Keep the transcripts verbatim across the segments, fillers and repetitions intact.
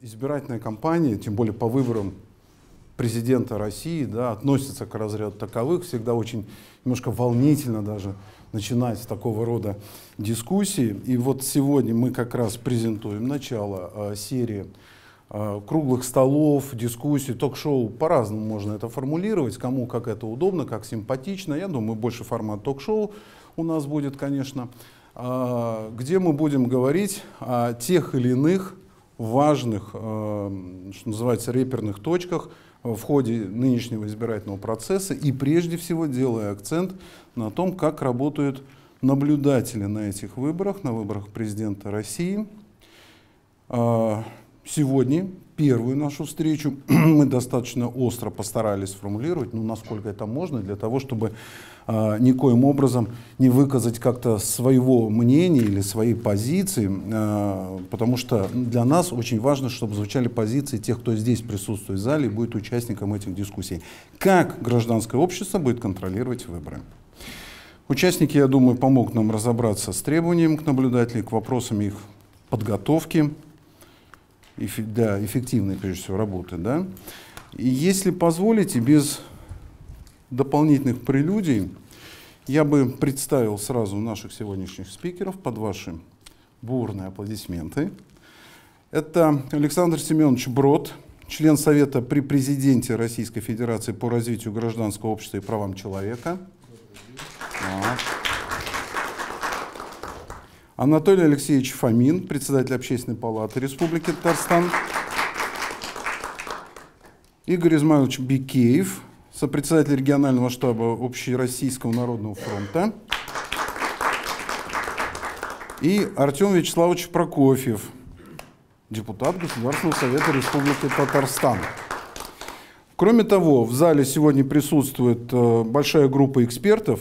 избирательная кампания, тем более по выборам президента России, да, относится к разряду таковых. Всегда очень немножко волнительно даже начинать с такого рода дискуссии. И вот сегодня мы как раз презентуем начало э, серии э, круглых столов, дискуссий, ток-шоу. По-разному можно это формулировать, кому как это удобно, как симпатично. Я думаю, больше формат ток-шоу у нас будет, конечно, э, где мы будем говорить о тех или иных важных, э, что называется, реперных точках в ходе нынешнего избирательного процесса, и прежде всего делая акцент на том, как работают наблюдатели на этих выборах, на выборах президента России. Сегодня первую нашу встречу мы достаточно остро постарались сформулировать, ну, насколько это можно, для того, чтобы никоим образом не выказать как-то своего мнения или своей позиции, потому что для нас очень важно, чтобы звучали позиции тех, кто здесь присутствует в зале и будет участником этих дискуссий. Как гражданское общество будет контролировать выборы? Участники, я думаю, помогут нам разобраться с требованием к наблюдателям, к вопросам их подготовки, да, эффективной, прежде всего, работы. Да? И если позволите, без дополнительных прелюдий, я бы представил сразу наших сегодняшних спикеров под ваши бурные аплодисменты. Это Александр Семенович Брод, член Совета при Президенте Российской Федерации по развитию гражданского общества и правам человека. Да. Анатолий Алексеевич Фомин, председатель Общественной палаты Республики Татарстан. Игорь Измайлович Бикеев, сопредседатель регионального штаба Общероссийского народного фронта. И Артем Вячеславович Прокофьев, депутат Государственного совета Республики Татарстан. Кроме того, в зале сегодня присутствует большая группа экспертов.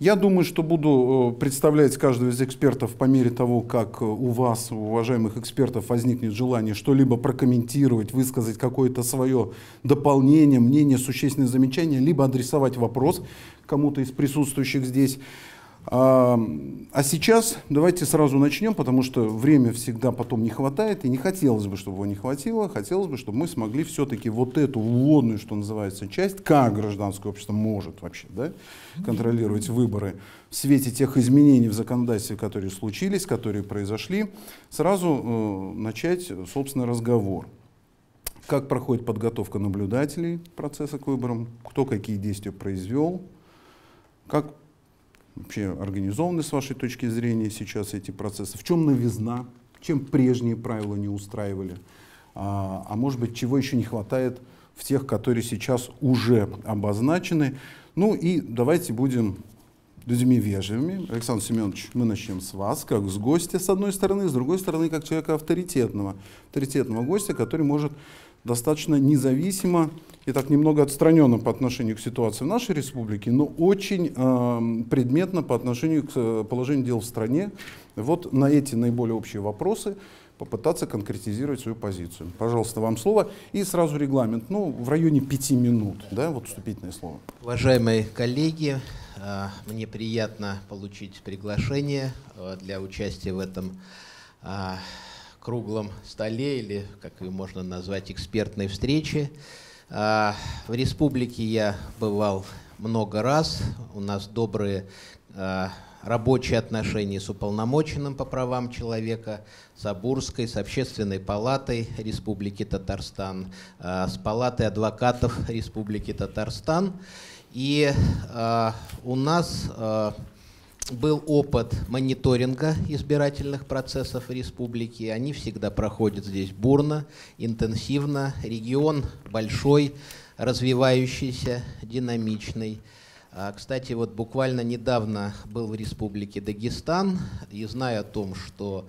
Я думаю, что буду представлять каждого из экспертов по мере того, как у вас, у уважаемых экспертов, возникнет желание что-либо прокомментировать, высказать какое-то свое дополнение, мнение, существенное замечание, либо адресовать вопрос кому-то из присутствующих здесь. А, а сейчас давайте сразу начнем, потому что время всегда потом не хватает, и не хотелось бы, чтобы его не хватило, хотелось бы, чтобы мы смогли все-таки вот эту вводную, что называется, часть, как гражданское общество может вообще, да, контролировать выборы в свете тех изменений в законодательстве, которые случились, которые произошли, сразу э, начать, собственно, разговор. Как проходит подготовка наблюдателей процесса к выборам, кто какие действия произвел, как вообще организованы, с вашей точки зрения, сейчас эти процессы? В чем новизна? Чем прежние правила не устраивали? А, а может быть, чего еще не хватает в тех, которые сейчас уже обозначены? Ну и давайте будем людьми вежливыми. Александр Семенович, мы начнем с вас, как с гостя, с одной стороны, с другой стороны, как человека авторитетного. Авторитетного гостя, который может достаточно независимо и так немного отстраненно по отношению к ситуации в нашей республике, но очень э, предметно по отношению к положению дел в стране. Вот на эти наиболее общие вопросы попытаться конкретизировать свою позицию. Пожалуйста, вам слово. И сразу регламент, ну, в районе пяти минут, да, вот вступительное слово. Уважаемые коллеги, мне приятно получить приглашение для участия в этом круглом столе, или, как ее можно назвать, экспертной встрече. В республике я бывал много раз. У нас добрые рабочие отношения с уполномоченным по правам человека, с Обурской, с Общественной палатой Республики Татарстан, с Палатой адвокатов Республики Татарстан. И у нас был опыт мониторинга избирательных процессов республики. Они всегда проходят здесь бурно, интенсивно. Регион большой, развивающийся, динамичный. Кстати, вот буквально недавно был в Республике Дагестан, и знаю о том, что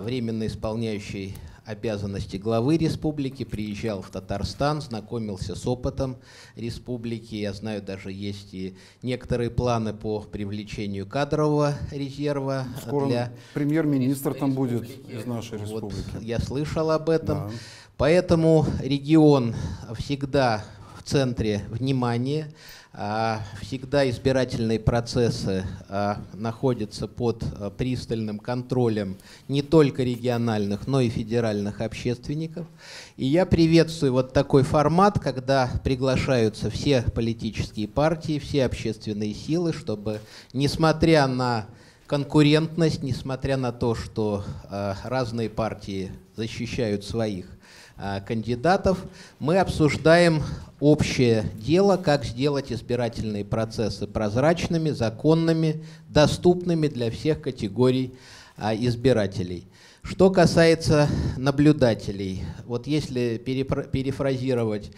временно исполняющий обязанности главы республики приезжал в Татарстан, знакомился с опытом республики. Я знаю, даже есть и некоторые планы по привлечению кадрового резерва. Скоро премьер-министр там будет из нашей республики. Вот, я слышал об этом. Да. Поэтому регион всегда в центре внимания. Всегда избирательные процессы находятся под пристальным контролем не только региональных, но и федеральных общественников. И я приветствую вот такой формат, когда приглашаются все политические партии, все общественные силы, чтобы, несмотря на конкурентность, несмотря на то, что разные партии защищают своих кандидатов, мы обсуждаем общее дело, как сделать избирательные процессы прозрачными, законными, доступными для всех категорий избирателей. Что касается наблюдателей, вот если перефразировать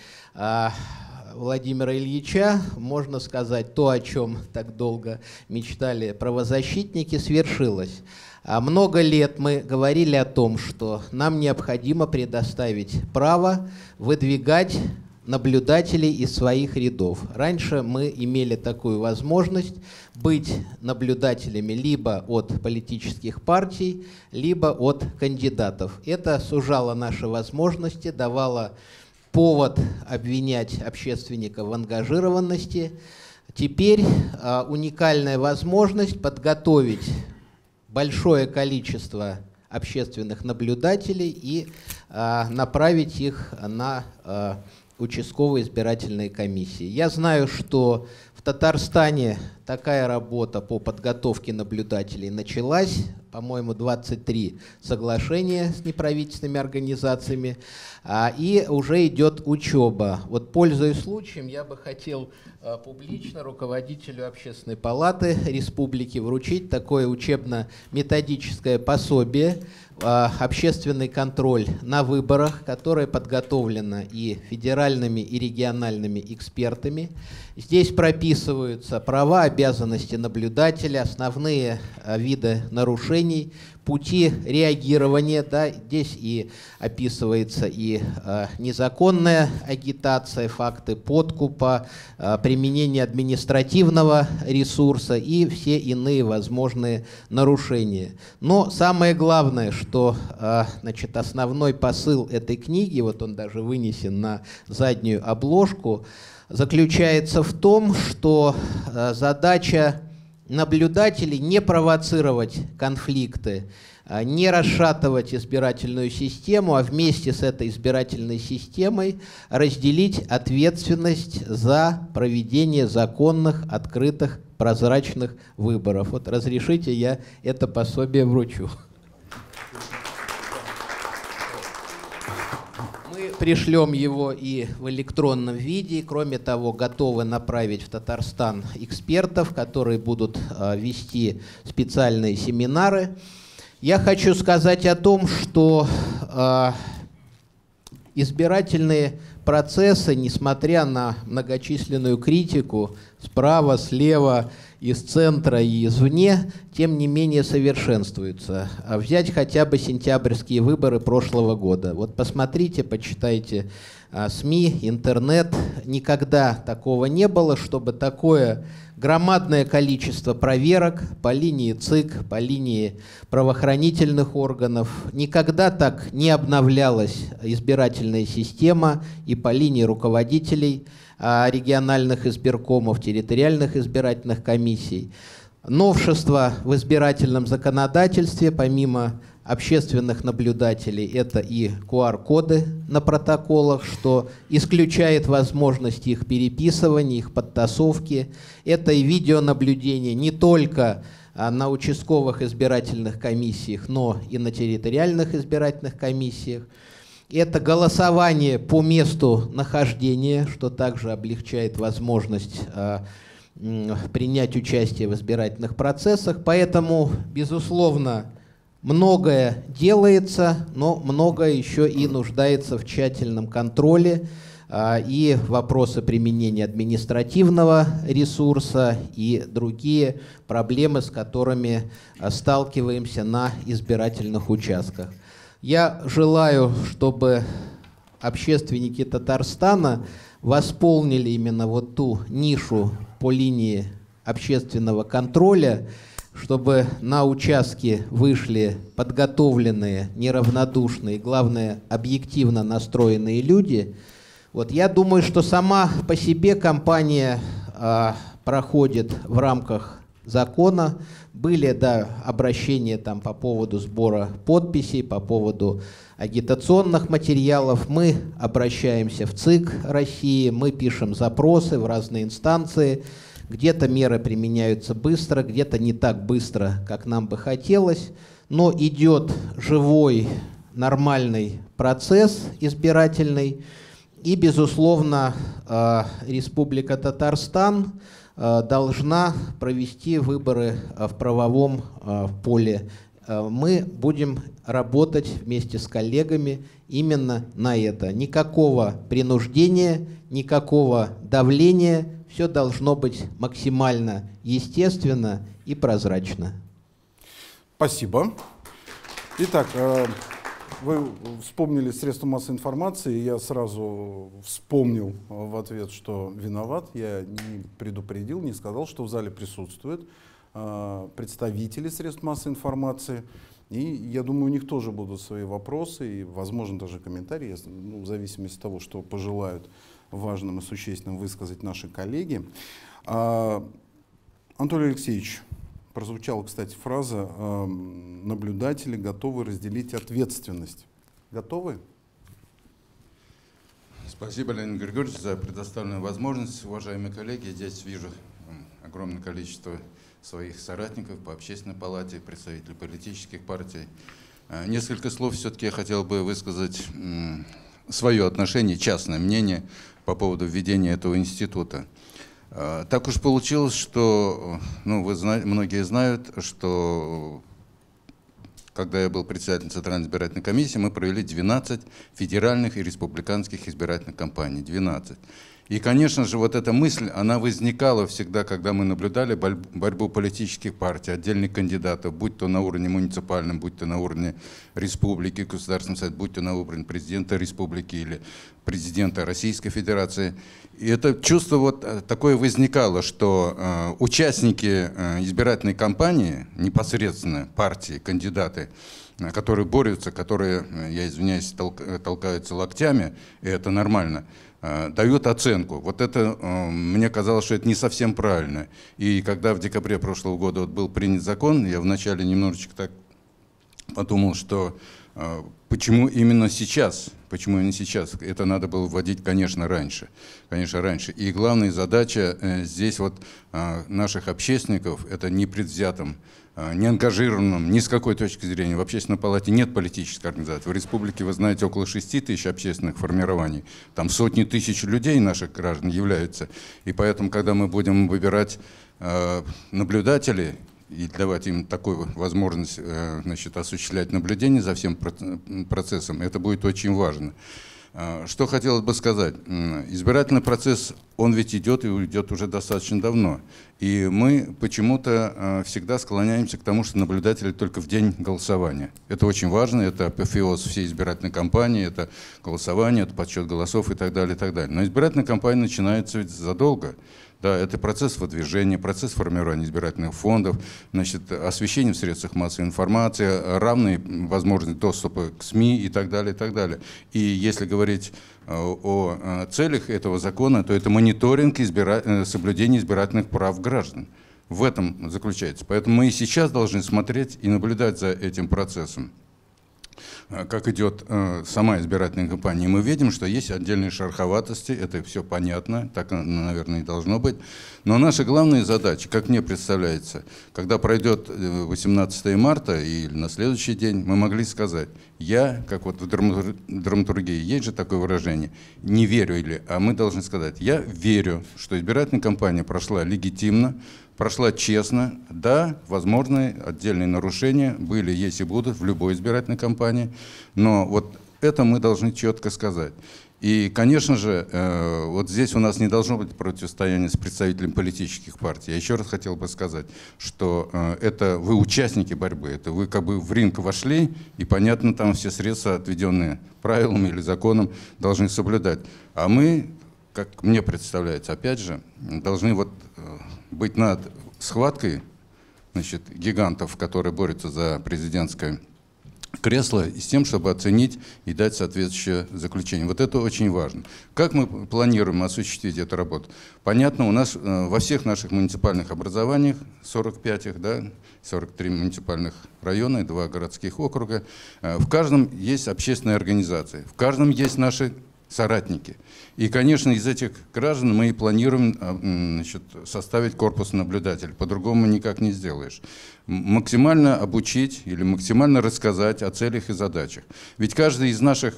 Владимира Ильича, можно сказать, то, о чем так долго мечтали правозащитники, свершилось. Много лет мы говорили о том, что нам необходимо предоставить право выдвигать наблюдателей из своих рядов. Раньше мы имели такую возможность быть наблюдателями либо от политических партий, либо от кандидатов. Это сужало наши возможности, давало повод обвинять общественника в ангажированности. Теперь э, уникальная возможность подготовить большое количество общественных наблюдателей и э, направить их на э, участковые избирательные комиссии. Я знаю, что в Татарстане такая работа по подготовке наблюдателей началась. По-моему, двадцать три соглашения с неправительственными организациями. А, и уже идет учеба. Вот, пользуясь случаем, я бы хотел а, публично руководителю Общественной палаты Республики вручить такое учебно-методическое пособие «Общественный контроль на выборах», которое подготовлено и федеральными, и региональными экспертами. Здесь прописываются права, обязанности наблюдателя, основные виды нарушений, пути реагирования. Да, здесь и описывается и э, незаконная агитация, факты подкупа, э, применение административного ресурса и все иные возможные нарушения. Но самое главное, что э, значит, основной посыл этой книги, вот он даже вынесен на заднюю обложку, заключается в том, что э, задача наблюдателей не провоцировать конфликты, не расшатывать избирательную систему, а вместе с этой избирательной системой разделить ответственность за проведение законных, открытых, прозрачных выборов. Вот разрешите, я это пособие вручу. Пришлем его и в электронном виде. Кроме того, готовы направить в Татарстан экспертов, которые будут вести специальные семинары. Я хочу сказать о том, что избирательные процессы, несмотря на многочисленную критику справа, слева, из центра и извне, тем не менее совершенствуются. А взять хотя бы сентябрьские выборы прошлого года. Вот посмотрите, почитайте а, СМИ, интернет. Никогда такого не было, чтобы такое громадное количество проверок по линии ЦИК, по линии правоохранительных органов. Никогда так не обновлялась избирательная система и по линии руководителей региональных избиркомов, территориальных избирательных комиссий. Новшества в избирательном законодательстве, помимо общественных наблюдателей, это и ку ар коды на протоколах, что исключает возможность их переписывания, их подтасовки. Это и видеонаблюдение не только на участковых избирательных комиссиях, но и на территориальных избирательных комиссиях. Это голосование по месту нахождения, что также облегчает возможность э, принять участие в избирательных процессах. Поэтому, безусловно, многое делается, но многое еще и нуждается в тщательном контроле. Э, и вопросы применения административного ресурса и другие проблемы, с которыми э, сталкиваемся на избирательных участках. Я желаю, чтобы общественники Татарстана восполнили именно вот ту нишу по линии общественного контроля, чтобы на участки вышли подготовленные, неравнодушные, главное, объективно настроенные люди. Вот я думаю, что сама по себе компания а, проходит в рамках закона. Были да, обращения там, по поводу сбора подписей, по поводу агитационных материалов. Мы обращаемся в ЦИК России, мы пишем запросы в разные инстанции. Где-то меры применяются быстро, где-то не так быстро, как нам бы хотелось. Но идет живой, нормальный процесс избирательный. И, безусловно, Республика Татарстан должна провести выборы в правовом поле. Мы будем работать вместе с коллегами именно на это. Никакого принуждения, никакого давления. Все должно быть максимально естественно и прозрачно. Спасибо. Итак, вы вспомнили средства массовой информации, я сразу вспомнил в ответ, что виноват. Я не предупредил, не сказал, что в зале присутствуют представители средств массовой информации. И я думаю, у них тоже будут свои вопросы и, возможно, даже комментарии, ну, в зависимости от того, что пожелают важным и существенным высказать наши коллеги. А, Анатолий Алексеевич, прозвучала, кстати, фраза э, «наблюдатели готовы разделить ответственность». Готовы? Спасибо, Леонид Григорьевич, за предоставленную возможность. Уважаемые коллеги, здесь вижу огромное количество своих соратников по Общественной палате, представителей политических партий. Несколько слов все-таки я хотел бы высказать свое отношение, частное мнение по поводу введения этого института. Так уж получилось, что, ну, вы знаете, многие знают, что когда я был председателем Центральной избирательной комиссии, мы провели двенадцать федеральных и республиканских избирательных кампаний. двенадцать. И, конечно же, вот эта мысль, она возникала всегда, когда мы наблюдали борьбу политических партий, отдельных кандидатов, будь то на уровне муниципальном, будь то на уровне республики, государственного совета, будь то на уровне президента республики или президента Российской Федерации. И это чувство вот такое возникало, что э, участники э, избирательной кампании, непосредственно партии, кандидаты, которые борются, которые, я извиняюсь, толк- толкаются локтями, и это нормально, дают оценку. Вот это, мне казалось, что это не совсем правильно. И когда в декабре прошлого года вот был принят закон, я вначале немножечко так подумал, что почему именно сейчас? Почему именно сейчас? Это надо было вводить, конечно, раньше. Конечно, раньше. И главная задача здесь вот наших общественников — это непредвзятым, неангажированным ни с какой точки зрения. В Общественной палате нет политической организации. В республике, вы знаете, около шести тысяч общественных формирований. Там сотни тысяч людей наших граждан являются. И поэтому, когда мы будем выбирать наблюдателей и давать им такую возможность, значит, осуществлять наблюдение за всем процессом, это будет очень важно. Что хотелось бы сказать. Избирательный процесс, он ведь идет и идет уже достаточно давно. И мы почему-то всегда склоняемся к тому, что наблюдатели только в день голосования. Это очень важно, это апофеоз всей избирательной кампании, это голосование, это подсчет голосов и так далее, и так далее. Но избирательная кампания начинается ведь задолго. Да, это процесс выдвижения, процесс формирования избирательных фондов, значит, освещение в средствах массовой информации, равные возможности доступа к СМИ и так далее, и так далее. И если говорить о целях этого закона, то это мониторинг избира... соблюдения избирательных прав граждан. В этом заключается. Поэтому мы и сейчас должны смотреть и наблюдать за этим процессом, как идет сама избирательная кампания. Мы видим, что есть отдельные шероховатости, это все понятно, так, наверное, и должно быть. Но наша главная задача, как мне представляется, когда пройдет восемнадцатое марта или на следующий день, мы могли сказать: я, как вот в драматургии есть же такое выражение, не верю или, а мы должны сказать: я верю, что избирательная кампания прошла легитимно, прошла честно. Да, возможны отдельные нарушения, были, есть и будут в любой избирательной кампании, но вот это мы должны четко сказать. И, конечно же, вот здесь у нас не должно быть противостояния с представителями политических партий. Я еще раз хотел бы сказать, что это вы участники борьбы, это вы как бы в ринг вошли, и, понятно, там все средства, отведенные правилами или законом, должны соблюдать. А мы, как мне представляется, опять же, должны вот быть над схваткой, значит, гигантов, которые борются за президентское кресло и с тем, чтобы оценить и дать соответствующее заключение. Вот это очень важно. Как мы планируем осуществить эту работу? Понятно, у нас во всех наших муниципальных образованиях, сорок пять их, да, сорок три муниципальных района и два городских округа, в каждом есть общественные организации, в каждом есть наши соратники. И, конечно, из этих граждан мы и планируем, значит, составить корпус наблюдателей. По-другому никак не сделаешь. Максимально обучить или максимально рассказать о целях и задачах. Ведь каждый из наших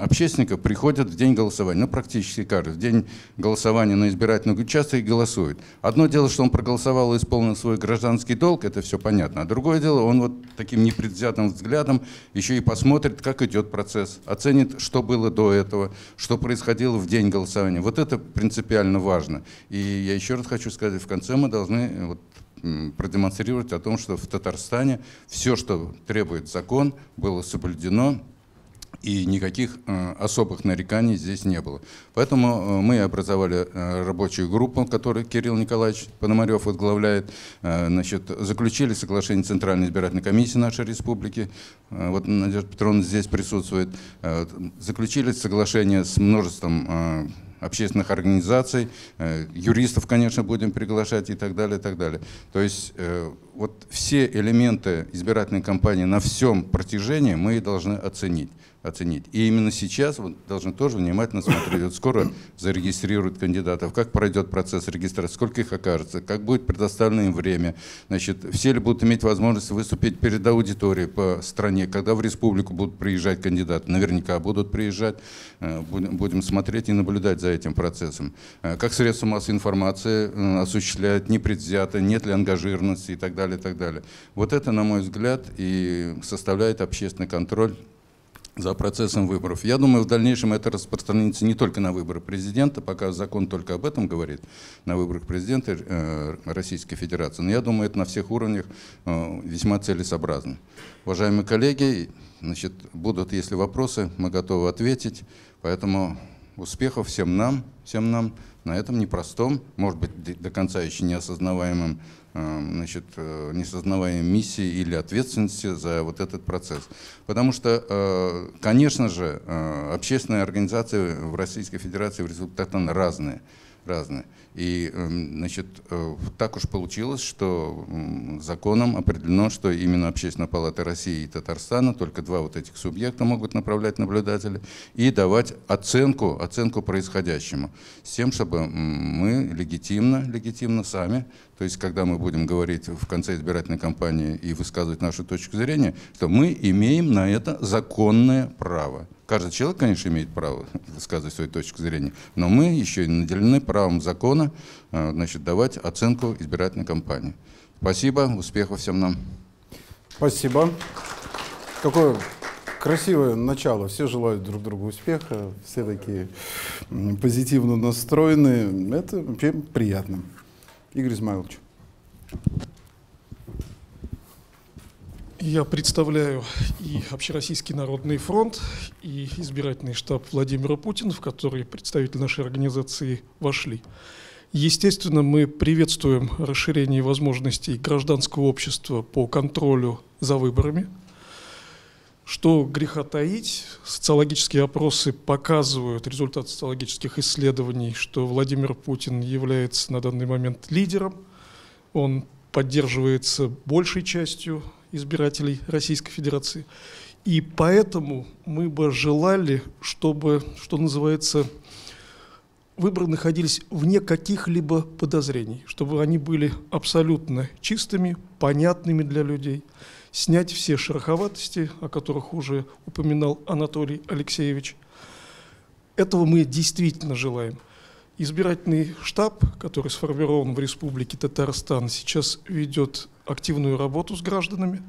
общественников приходит в день голосования, ну практически каждый, в день голосования на избирательном участке голосует. Одно дело, что он проголосовал и исполнил свой гражданский долг, это все понятно. А другое дело, он вот таким непредвзятым взглядом еще и посмотрит, как идет процесс, оценит, что было до этого, что происходило в день голосования. Вот это принципиально важно. И я еще раз хочу сказать, в конце мы должны вот продемонстрировать о том, что в Татарстане все, что требует закон, было соблюдено, и никаких особых нареканий здесь не было. Поэтому мы образовали рабочую группу, которую Кирилл Николаевич Пономарев возглавляет. Значит, заключили соглашение Центральной избирательной комиссии нашей республики. Вот Надежда Петровна здесь присутствует. Заключили соглашение с множеством общественных организаций, юристов, конечно, будем приглашать и так далее, и так далее. То есть вот все элементы избирательной кампании на всем протяжении мы должны оценить. оценить. И именно сейчас вы должны тоже внимательно смотреть. Вот скоро зарегистрируют кандидатов, как пройдет процесс регистрации, сколько их окажется, как будет предоставлено им время, значит, все ли будут иметь возможность выступить перед аудиторией по стране, когда в республику будут приезжать кандидаты, наверняка будут приезжать, будем смотреть и наблюдать за этим процессом. Как средства массовой информации осуществляют, непредвзято, нет ли ангажированности и так далее, и так далее. Вот это, на мой взгляд, и составляет общественный контроль за процессом выборов. Я думаю, в дальнейшем это распространится не только на выборы президента, пока закон только об этом говорит, на выборах президента Российской Федерации, но я думаю, это на всех уровнях весьма целесообразно. Уважаемые коллеги, значит, будут, если вопросы, мы готовы ответить, поэтому успехов всем нам, всем нам на этом непростом, может быть, до конца еще неосознаваемом, значит, несознаваемой миссии или ответственности за вот этот процесс. Потому что, конечно же, общественные организации в Российской Федерации в результате разные. разные. И, значит, так уж получилось, что законом определено, что именно Общественная палата России и Татарстана, только два вот этих субъекта могут направлять наблюдателей и давать оценку, оценку происходящему, с тем, чтобы мы легитимно, легитимно сами, то есть когда мы будем говорить в конце избирательной кампании и высказывать нашу точку зрения, что мы имеем на это законное право. Каждый человек, конечно, имеет право высказывать свою точку зрения, но мы еще и наделены правом закона, значит, давать оценку избирательной кампании. Спасибо, успехов всем нам. Спасибо. Какое красивое начало. Все желают друг другу успеха, все такие позитивно настроены. Это вообще приятно. Игорь Измайлович. Я представляю и Общероссийский народный фронт, и избирательный штаб Владимира Путина, в который представители нашей организации вошли. Естественно, мы приветствуем расширение возможностей гражданского общества по контролю за выборами. Что греха таить, социологические опросы показывают, результаты социологических исследований, что Владимир Путин является на данный момент лидером, он поддерживается большей частью избирателей Российской Федерации. И поэтому мы бы желали, чтобы, что называется, выборы находились вне каких-либо подозрений, чтобы они были абсолютно чистыми, понятными для людей, снять все шероховатости, о которых уже упоминал Анатолий Алексеевич. Этого мы действительно желаем. Избирательный штаб, который сформирован в Республике Татарстан, сейчас ведет активную работу с гражданами.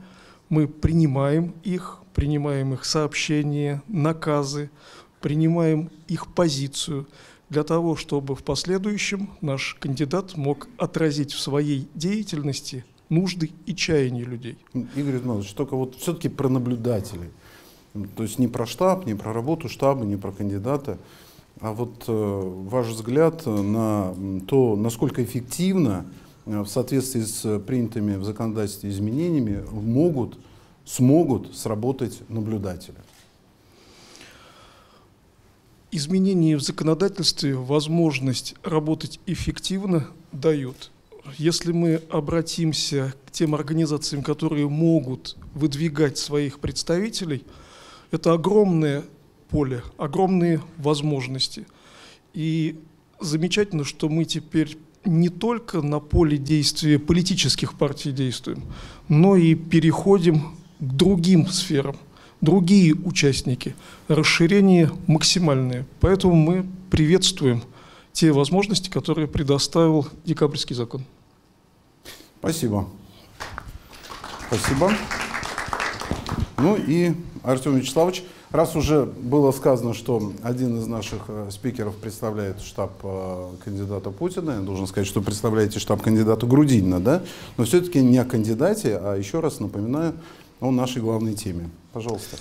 Мы принимаем их, принимаем их сообщения, наказы, принимаем их позицию для того, чтобы в последующем наш кандидат мог отразить в своей деятельности нужды и чаяния людей. Игорь Иванович, только вот все-таки про наблюдателей. То есть не про штаб, не про работу штаба, не про кандидата. А вот э, ваш взгляд на то, насколько эффективно в соответствии с принятыми в законодательстве изменениями могут смогут сработать наблюдатели. Изменения в законодательстве возможность работать эффективно дают. Если мы обратимся к тем организациям, которые могут выдвигать своих представителей, это огромное поле, огромные возможности. И замечательно, что мы теперь не только на поле действия политических партий действуем, но и переходим к другим сферам, другие участники, расширение максимальное. Поэтому мы приветствуем те возможности, которые предоставил декабрьский закон. Спасибо. Спасибо. Ну и Артем Вячеславович, раз уже было сказано, что один из наших спикеров представляет штаб кандидата Путина, я должен сказать, что представляете штаб кандидата Грудинина, да? Но все-таки не о кандидате, а еще раз напоминаю о нашей главной теме. Пожалуйста.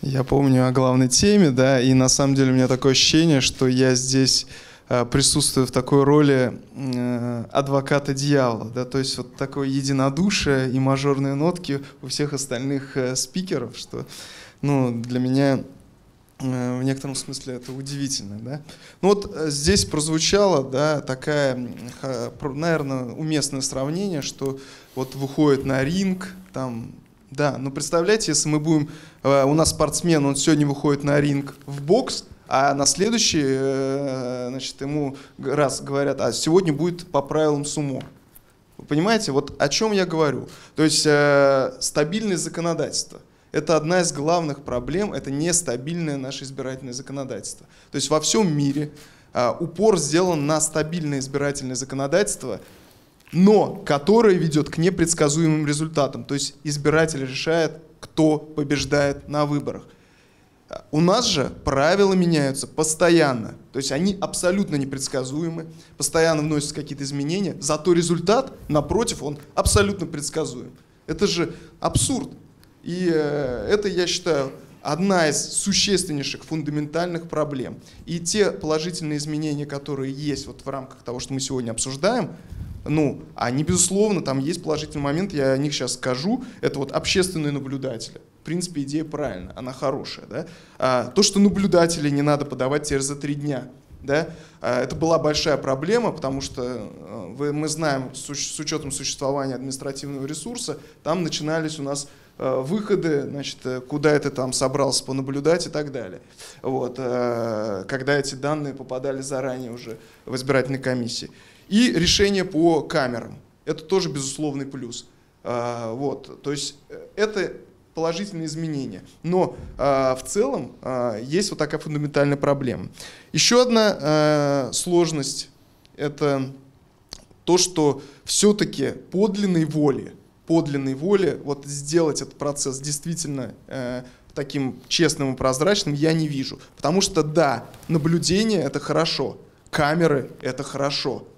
Я помню о главной теме, да, и на самом деле у меня такое ощущение, что я здесь присутствую в такой роли адвоката дьявола, да, то есть вот такое единодушие и мажорные нотки у всех остальных спикеров, что, ну, для меня в некотором смысле это удивительно, да. Ну вот здесь прозвучало, да, такая, наверное, уместное сравнение, что вот выходит на ринг, там, да, ну представляете, если мы будем, у нас спортсмен, он сегодня выходит на ринг в бокс, а на следующий, значит, ему раз говорят, а сегодня будет по правилам сумо. Вы понимаете, вот о чем я говорю. То есть э, стабильное законодательство. Это одна из главных проблем, это нестабильное наше избирательное законодательство. То есть во всем мире э, упор сделан на стабильное избирательное законодательство, но которое ведет к непредсказуемым результатам. То есть избиратель решает, кто побеждает на выборах. У нас же правила меняются постоянно, то есть они абсолютно непредсказуемы, постоянно вносятся какие-то изменения, зато результат, напротив, он абсолютно предсказуем. Это же абсурд. И это, я считаю, одна из существеннейших, фундаментальных проблем. И те положительные изменения, которые есть вот в рамках того, что мы сегодня обсуждаем, ну, они, безусловно, там есть положительный момент, я о них сейчас скажу, это вот общественные наблюдатели. В принципе, идея правильная, она хорошая. Да? А, то, что наблюдателей не надо подавать теперь за три дня, да? а, это была большая проблема, потому что вы, мы знаем, с, с учетом существования административного ресурса, там начинались у нас а, выходы, значит, куда это там собрался понаблюдать и так далее. Вот, а, когда эти данные попадали заранее уже в избирательной комиссии. И решение по камерам. Это тоже безусловный плюс. А, вот, то есть это... положительные изменения. Но э, в целом э, есть вот такая фундаментальная проблема. Еще одна э, сложность – это то, что все-таки подлинной воли, подлинной воли вот сделать этот процесс действительно э, таким честным и прозрачным я не вижу. Потому что да, наблюдение – это хорошо, камеры – это хорошо.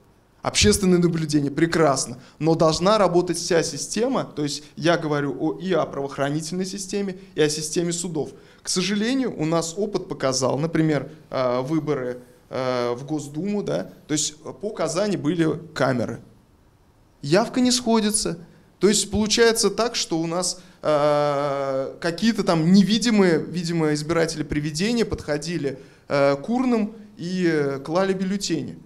Общественное наблюдение, прекрасно, но должна работать вся система, то есть я говорю о, и о правоохранительной системе, и о системе судов. К сожалению, у нас опыт показал, например, выборы в Госдуму, да, то есть по Казани были камеры. Явка не сходится, то есть получается так, что у нас какие-то там невидимые, видимо, избиратели привидения подходили к урнам и клали бюллетени.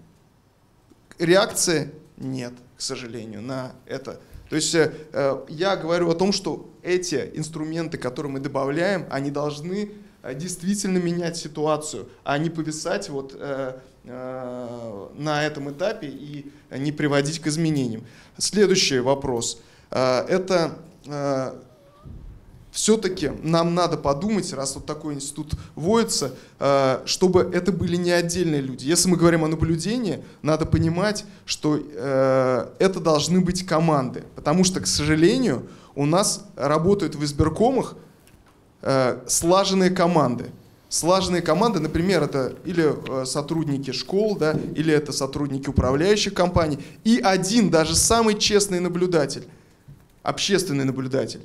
Реакции нет, к сожалению, на это. То есть я говорю о том, что эти инструменты, которые мы добавляем, они должны действительно менять ситуацию, а не повисать вот на этом этапе и не приводить к изменениям. Следующий вопрос. Это все-таки нам надо подумать, раз вот такой институт вводится, чтобы это были не отдельные люди. Если мы говорим о наблюдении, надо понимать, что это должны быть команды. Потому что, к сожалению, у нас работают в избиркомах слаженные команды. Слаженные команды, например, это или сотрудники школ, да, или это сотрудники управляющих компаний. И один, даже самый честный наблюдатель, общественный наблюдатель,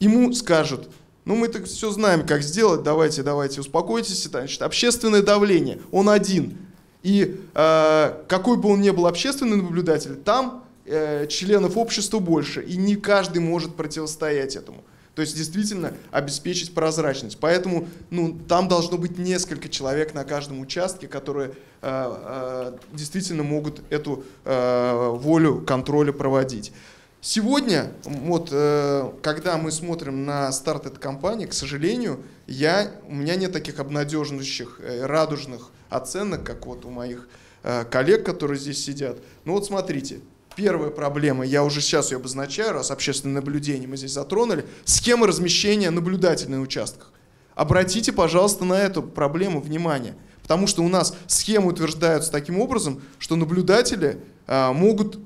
ему скажут, ну мы так все знаем, как сделать, давайте, давайте, успокойтесь. Значит, общественное давление, он один. И э, какой бы он ни был общественный наблюдатель, там э, членов общества больше, и не каждый может противостоять этому. То есть действительно обеспечить прозрачность. Поэтому ну, там должно быть несколько человек на каждом участке, которые э, э, действительно могут эту э, волю контроля проводить. Сегодня, вот, э, когда мы смотрим на старт этой кампании, к сожалению, я, у меня нет таких обнадеживающих, э, радужных оценок, как вот у моих э, коллег, которые здесь сидят. Ну вот смотрите. Первая проблема, я уже сейчас ее обозначаю, раз общественное наблюдение мы здесь затронули, схема размещения наблюдательных участков. Обратите, пожалуйста, на эту проблему внимание, потому что у нас схемы утверждаются таким образом, что наблюдатели а, могут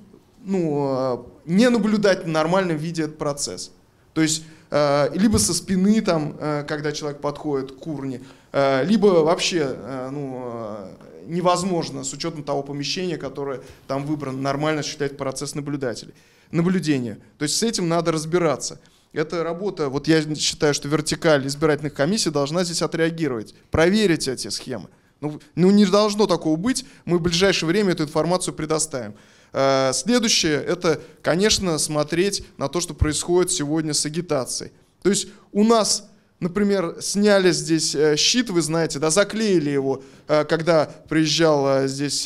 ну, не наблюдать в нормальном виде этот процесс. То есть а, либо со спины, там, а, когда человек подходит к урне, а, либо вообще... А, ну, невозможно с учетом того помещения, которое там выбрано, нормально осуществлять процесс наблюдателей, наблюдения. То есть с этим надо разбираться. Эта работа, вот я считаю, что вертикаль избирательных комиссий должна здесь отреагировать, проверить эти схемы. Ну, ну не должно такого быть, мы в ближайшее время эту информацию предоставим. Следующее, это, конечно, смотреть на то, что происходит сегодня с агитацией. То есть у нас... Например, сняли здесь щит, вы знаете, да, заклеили его, когда приезжал здесь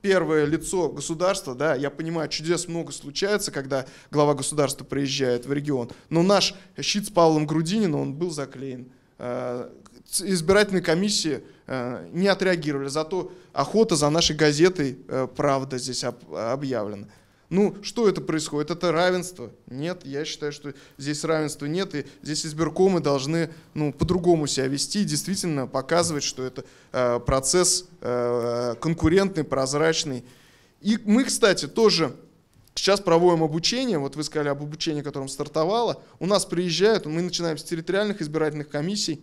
первое лицо государства, да, я понимаю, чудес много случается, когда глава государства приезжает в регион, но наш щит с Павлом Грудининым, он был заклеен. Избирательные комиссии не отреагировали, зато охота за нашей газетой «Правда» здесь объявлена. Ну, что это происходит? Это равенство? Нет, я считаю, что здесь равенства нет, и здесь избиркомы должны ну, по-другому себя вести и действительно показывать, что это э, процесс э, конкурентный, прозрачный. И мы, кстати, тоже сейчас проводим обучение, вот вы сказали об обучении, которым стартовало, у нас приезжают, мы начинаем с территориальных избирательных комиссий,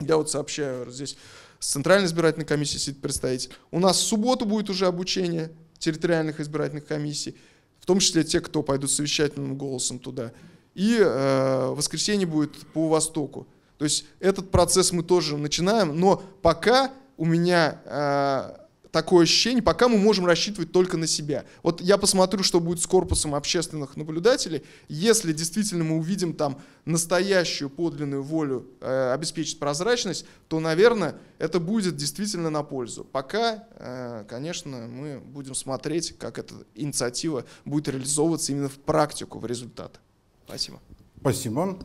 я вот сообщаю, здесь с Центральной избирательной комиссией сидит представитель, у нас в субботу будет уже обучение территориальных избирательных комиссий, в том числе те, кто пойдут совещательным голосом туда. И э, воскресенье будет по Востоку. То есть этот процесс мы тоже начинаем, но пока у меня э, такое ощущение, пока мы можем рассчитывать только на себя. Вот я посмотрю, что будет с корпусом общественных наблюдателей. Если действительно мы увидим там настоящую подлинную волю э, обеспечить прозрачность, то, наверное, это будет действительно на пользу. Пока, э, конечно, мы будем смотреть, как эта инициатива будет реализовываться именно в практику, в результат. Спасибо. Спасибо.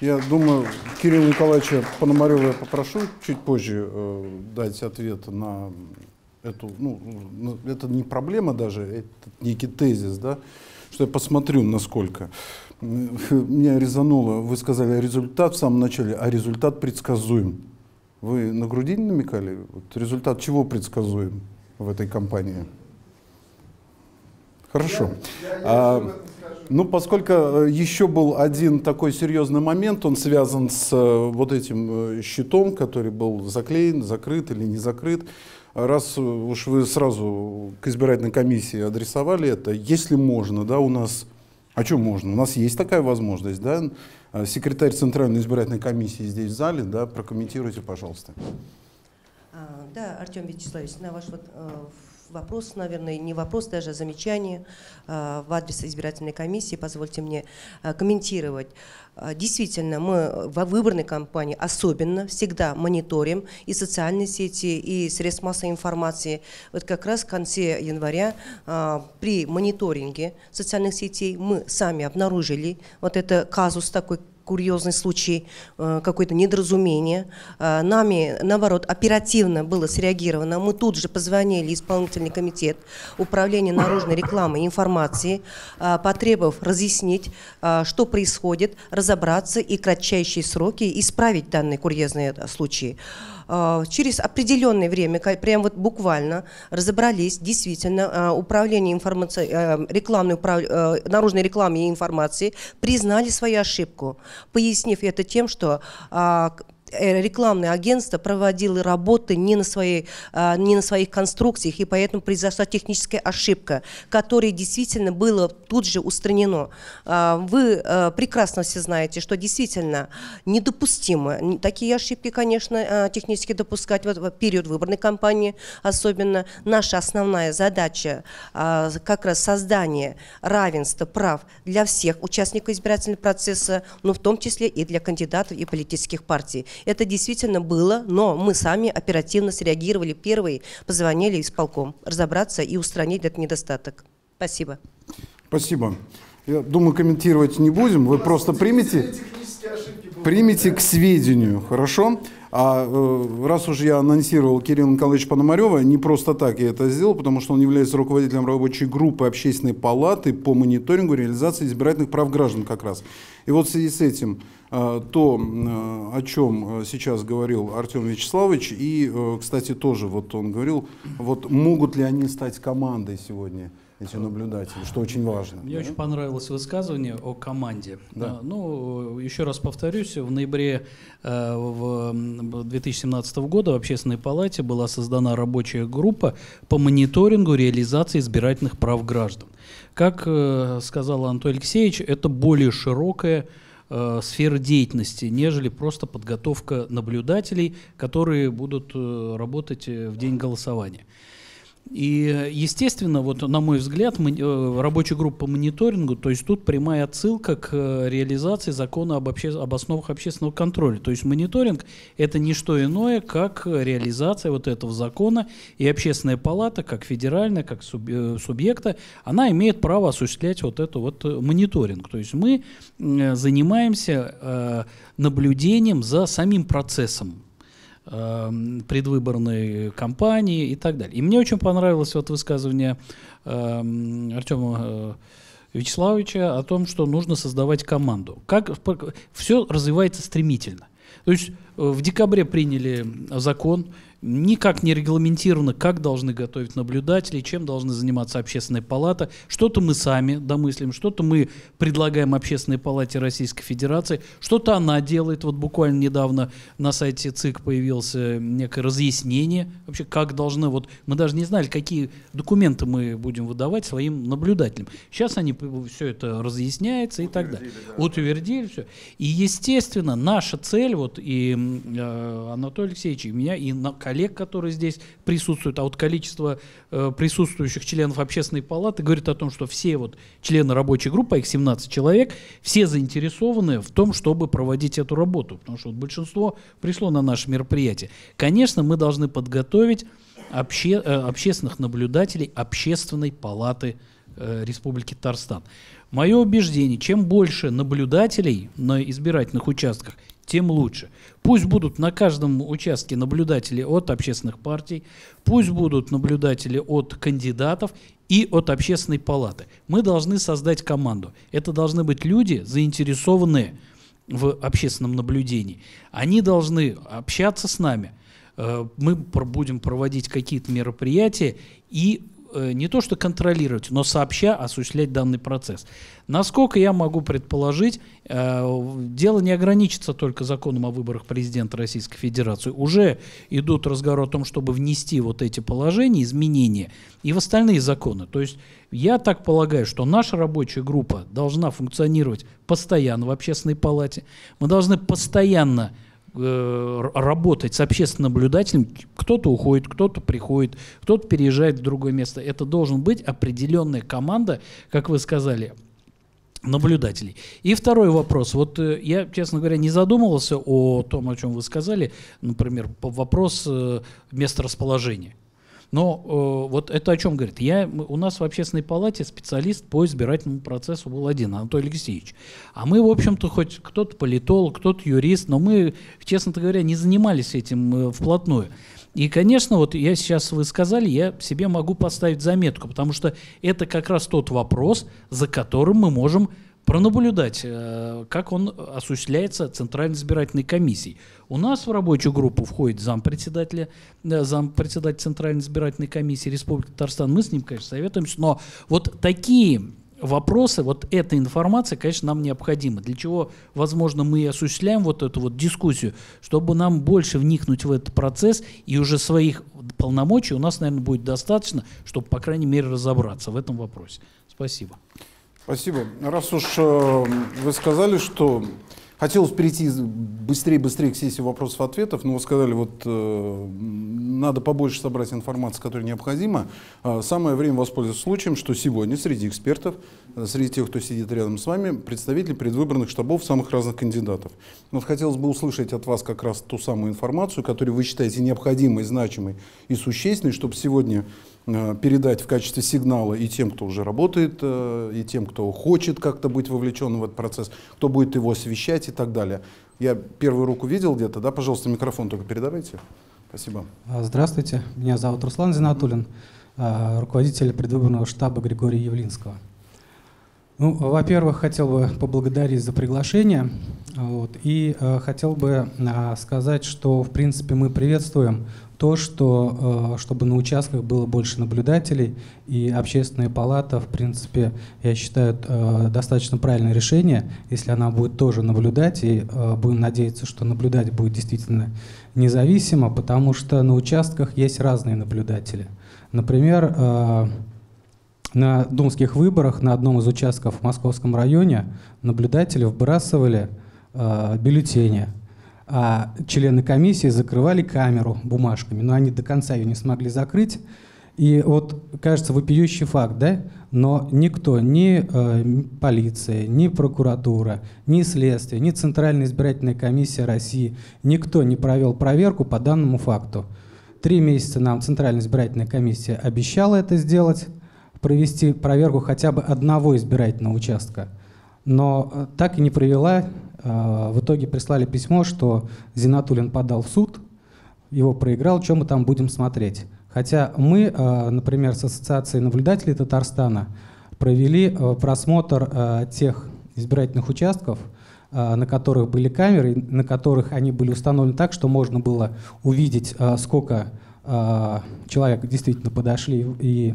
Я думаю, Кирилла Николаевича Пономарева я попрошу чуть позже э, дать ответ на эту, ну, это не проблема даже, это некий тезис, да, что я посмотрю, насколько. Меня резануло, вы сказали результат в самом начале, а результат предсказуем. Вы на Грудинина намекали? Вот результат чего предсказуем в этой кампании? Хорошо. Я, я, я а, ну, поскольку еще был один такой серьезный момент, он связан с вот этим щитом, который был заклеен, закрыт или не закрыт. Раз уж вы сразу к избирательной комиссии адресовали это, если можно, да, у нас, а что можно, у нас есть такая возможность, да, секретарь Центральной избирательной комиссии здесь в зале, да, прокомментируйте, пожалуйста. Да, Артем Вячеславович, на ваш вопрос, наверное, не вопрос, даже замечание в адрес избирательной комиссии, позвольте мне комментировать. Действительно, мы во выборной кампании особенно всегда мониторим и социальные сети, и средства массовой информации. Вот как раз в конце января при мониторинге социальных сетей мы сами обнаружили вот это казус такой, курьезный случай, какое-то недоразумение. Нами, наоборот, оперативно было среагировано. Мы тут же позвонили в исполнительный комитет управления наружной рекламы и информации, потребовав разъяснить, что происходит, разобраться и в кратчайшие сроки исправить данные курьезные случаи. Через определенное время, прям вот буквально, разобрались, действительно, управление информации, рекламной, наружной рекламы и информации признали свою ошибку, пояснив это тем, что рекламное агентство проводило работы не на, своей, не на своих конструкциях, и поэтому произошла техническая ошибка, которая действительно была тут же устранена. Вы прекрасно все знаете, что действительно недопустимо такие ошибки, конечно, технически допускать в период выборной кампании. Особенно наша основная задача как раз создание равенства прав для всех участников избирательного процесса, но в том числе и для кандидатов и политических партий. Это действительно было, но мы сами оперативно среагировали первые, позвонили исполком разобраться и устранить этот недостаток. Спасибо. Спасибо. Я думаю, комментировать не будем. Вы просто примите, примите к сведению, хорошо? А раз уж я анонсировал Кирилла Николаевича Пономарева, не просто так я это сделал, потому что он является руководителем рабочей группы Общественной палаты по мониторингу реализации избирательных прав граждан как раз. И вот в связи с этим то, о чем сейчас говорил Артем Вячеславович, и, кстати, тоже вот он говорил, вот могут ли они стать командой сегодня, эти наблюдатели, что очень важно. Мне да? очень понравилось высказывание о команде. Да. Ну, еще раз повторюсь, в ноябре две тысячи семнадцатого года в Общественной палате была создана рабочая группа по мониторингу реализации избирательных прав граждан. Как сказал Анатолий Алексеевич, это более широкая сфер деятельности, нежели просто подготовка наблюдателей, которые будут работать в день голосования. И, естественно, вот, на мой взгляд, рабочая группа по мониторингу, то есть тут прямая отсылка к реализации закона об, обще... об основах общественного контроля. То есть мониторинг – это не что иное, как реализация вот этого закона, и общественная палата, как федеральная, как суб... субъекта, она имеет право осуществлять вот этот вот мониторинг. То есть мы занимаемся наблюдением за самим процессом предвыборной кампании и так далее. И мне очень понравилось вот высказывание э, Артема э, Вячеславовича о том, что нужно создавать команду. Как, все развивается стремительно. То есть в декабре приняли закон, никак не регламентировано, как должны готовить наблюдатели, чем должны заниматься общественная палата. Что-то мы сами домыслим, что-то мы предлагаем общественной палате Российской Федерации, что-то она делает. Вот буквально недавно на сайте ЦИК появилось некое разъяснение, вообще как должны, вот мы даже не знали, какие документы мы будем выдавать своим наблюдателям. Сейчас они все это разъясняется и так далее. Утвердили все. И естественно наша цель, вот и э, Анатолий Алексеевич, и меня, и на коллег, которые здесь присутствуют, а вот количество э, присутствующих членов общественной палаты говорит о том, что все вот члены рабочей группы, их семнадцать человек, все заинтересованы в том, чтобы проводить эту работу, потому что вот большинство пришло на наше мероприятие. Конечно, мы должны подготовить обще, э, общественных наблюдателей общественной палаты э, Республики Татарстан. Мое убеждение, чем больше наблюдателей на избирательных участках, тем лучше. Пусть будут на каждом участке наблюдатели от общественных партий, пусть будут наблюдатели от кандидатов и от общественной палаты. Мы должны создать команду. Это должны быть люди, заинтересованные в общественном наблюдении. Они должны общаться с нами. Мы будем проводить какие-то мероприятия и не то что контролировать, но сообща осуществлять данный процесс. Насколько я могу предположить, дело не ограничится только законом о выборах президента Российской Федерации. Уже идут разговоры о том, чтобы внести вот эти положения, изменения и в остальные законы. То есть я так полагаю, что наша рабочая группа должна функционировать постоянно в общественной палате. Мы должны постоянно работать с общественным наблюдателем, кто-то уходит, кто-то приходит, кто-то переезжает в другое место. Это должен быть определенная команда, как вы сказали, наблюдателей. И второй вопрос. Вот я, честно говоря, не задумывался о том, о чем вы сказали, например, вопрос месторасположения. Но э, вот это о чем говорит. Я, у нас в общественной палате специалист по избирательному процессу был один, Анатолий Алексеевич. А мы, в общем-то, хоть кто-то политолог, кто-то юрист, но мы, честно говоря, не занимались этим э, вплотную. И, конечно, вот я сейчас, вы сказали, я себе могу поставить заметку, потому что это как раз тот вопрос, за которым мы можем пронаблюдать, э, как он осуществляется Центральной избирательной комиссией. У нас в рабочую группу входит зампредседатель, зампредседатель Центральной избирательной комиссии Республики Татарстан. Мы с ним, конечно, советуемся, но вот такие вопросы, вот эта информация, конечно, нам необходима. Для чего, возможно, мы и осуществляем вот эту вот дискуссию, чтобы нам больше вникнуть в этот процесс, и уже своих полномочий у нас, наверное, будет достаточно, чтобы, по крайней мере, разобраться в этом вопросе. Спасибо. Спасибо. Раз уж э, вы сказали, что хотелось перейти быстрее-быстрее к сессии вопросов-ответов, но вы сказали, вот э, надо побольше собрать информацию, которая необходима. Э, самое время воспользоваться случаем, что сегодня среди экспертов, э, среди тех, кто сидит рядом с вами, представители предвыборных штабов самых разных кандидатов. Вот хотелось бы услышать от вас как раз ту самую информацию, которую вы считаете необходимой, значимой и существенной, чтобы сегодня передать в качестве сигнала и тем, кто уже работает, и тем, кто хочет как-то быть вовлечен в этот процесс, кто будет его освещать и так далее. Я первую руку видел где-то, да? Пожалуйста, микрофон только передавайте. Спасибо. Здравствуйте, меня зовут Руслан Зинатуллин, руководитель предвыборного штаба Григория Явлинского. Ну, во-первых, хотел бы поблагодарить за приглашение, вот, и хотел бы сказать, что, в принципе, мы приветствуем то, что, чтобы на участках было больше наблюдателей, и общественная палата, в принципе, я считаю, достаточно правильное решение, если она будет тоже наблюдать, и будем надеяться, что наблюдать будет действительно независимо, потому что на участках есть разные наблюдатели. Например, на думских выборах на одном из участков в Московском районе наблюдатели вбрасывали бюллетени, а члены комиссии закрывали камеру бумажками, но они до конца ее не смогли закрыть. И вот, кажется, вопиющий факт, да? Но никто, ни э, полиция, ни прокуратура, ни следствие, ни Центральная избирательная комиссия России, никто не провел проверку по данному факту. Три месяца нам Центральная избирательная комиссия обещала это сделать, провести проверку хотя бы одного избирательного участка, но так и не провела. В итоге прислали письмо, что Зинатуллин подал в суд, его проиграл, что мы там будем смотреть. Хотя мы, например, с Ассоциацией наблюдателей Татарстана провели просмотр тех избирательных участков, на которых были камеры, на которых они были установлены так, что можно было увидеть, сколько человек действительно подошли и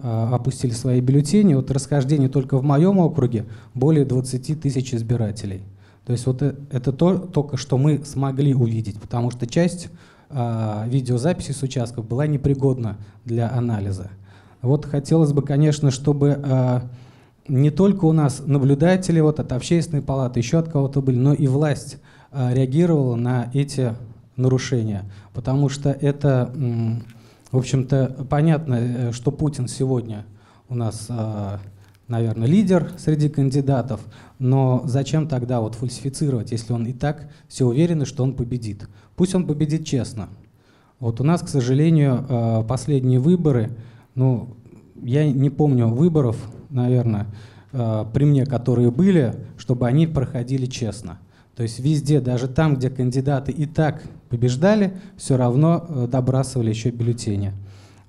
опустили свои бюллетени. Вот расхождение только в моем округе более двадцати тысяч избирателей. То есть вот это то, только что мы смогли увидеть, потому что часть э, видеозаписи с участков была непригодна для анализа. Вот хотелось бы, конечно, чтобы э, не только у нас наблюдатели вот, от общественной палаты, еще от кого-то были, но и власть э, реагировала на эти нарушения, потому что это, э, в общем-то, понятно, что Путин сегодня у нас... Э, наверное, лидер среди кандидатов, но зачем тогда вот фальсифицировать, если он и так все уверены, что он победит? Пусть он победит честно. Вот у нас, к сожалению, последние выборы, ну, я не помню выборов, наверное, при мне, которые были, чтобы они проходили честно. То есть везде, даже там, где кандидаты и так побеждали, все равно добрасывали еще бюллетени.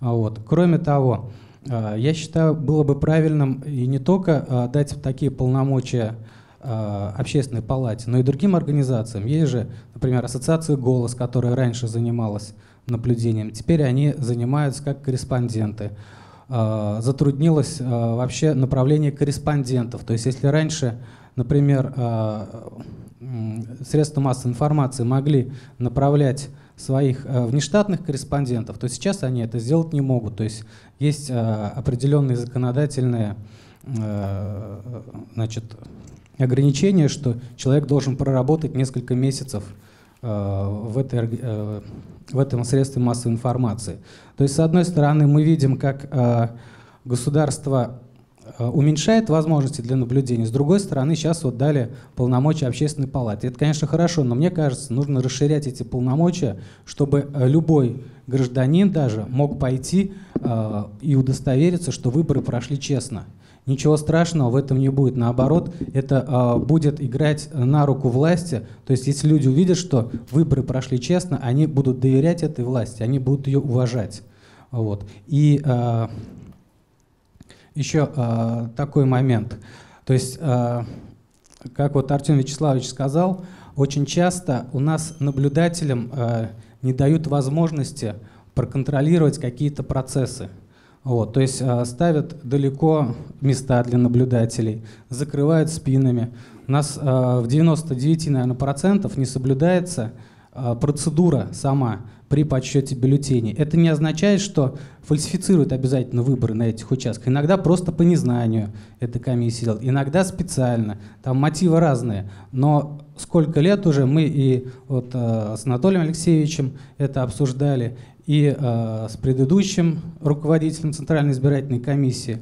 Вот. Кроме того, я считаю, было бы правильным и не только дать такие полномочия общественной палате, но и другим организациям. Есть же, например, ассоциация «Голос», которая раньше занималась наблюдением. Теперь они занимаются как корреспонденты. Затруднилось вообще направление корреспондентов. То есть если раньше, например, средства массовой информации могли направлять своих э, внештатных корреспондентов, то сейчас они это сделать не могут. То есть есть э, определенные законодательные э, значит, ограничения, что человек должен проработать несколько месяцев э, в, этой, э, в этом средстве массовой информации. То есть, с одной стороны, мы видим, как э, государство уменьшает возможности для наблюдения. С другой стороны, сейчас вот дали полномочия общественной палате. Это, конечно, хорошо, но мне кажется, нужно расширять эти полномочия, чтобы любой гражданин даже мог пойти э, и удостовериться, что выборы прошли честно. Ничего страшного в этом не будет. Наоборот, это э, будет играть на руку власти. То есть, если люди увидят, что выборы прошли честно, они будут доверять этой власти, они будут ее уважать. Вот. И... Э, Еще э, такой момент, то есть, э, как вот Артем Вячеславович сказал, очень часто у нас наблюдателям э, не дают возможности проконтролировать какие-то процессы. Вот, то есть ставят далеко места для наблюдателей, закрывают спинами. У нас в девяноста девяти, наверное, процентов не соблюдается процедура сама при подсчете бюллетеней. Это не означает, что фальсифицируют обязательно выборы на этих участках. Иногда просто по незнанию эта комиссия делает, иногда специально. Там мотивы разные. Но сколько лет уже мы и вот с Анатолием Алексеевичем это обсуждали, и э, с предыдущим руководителем Центральной избирательной комиссии.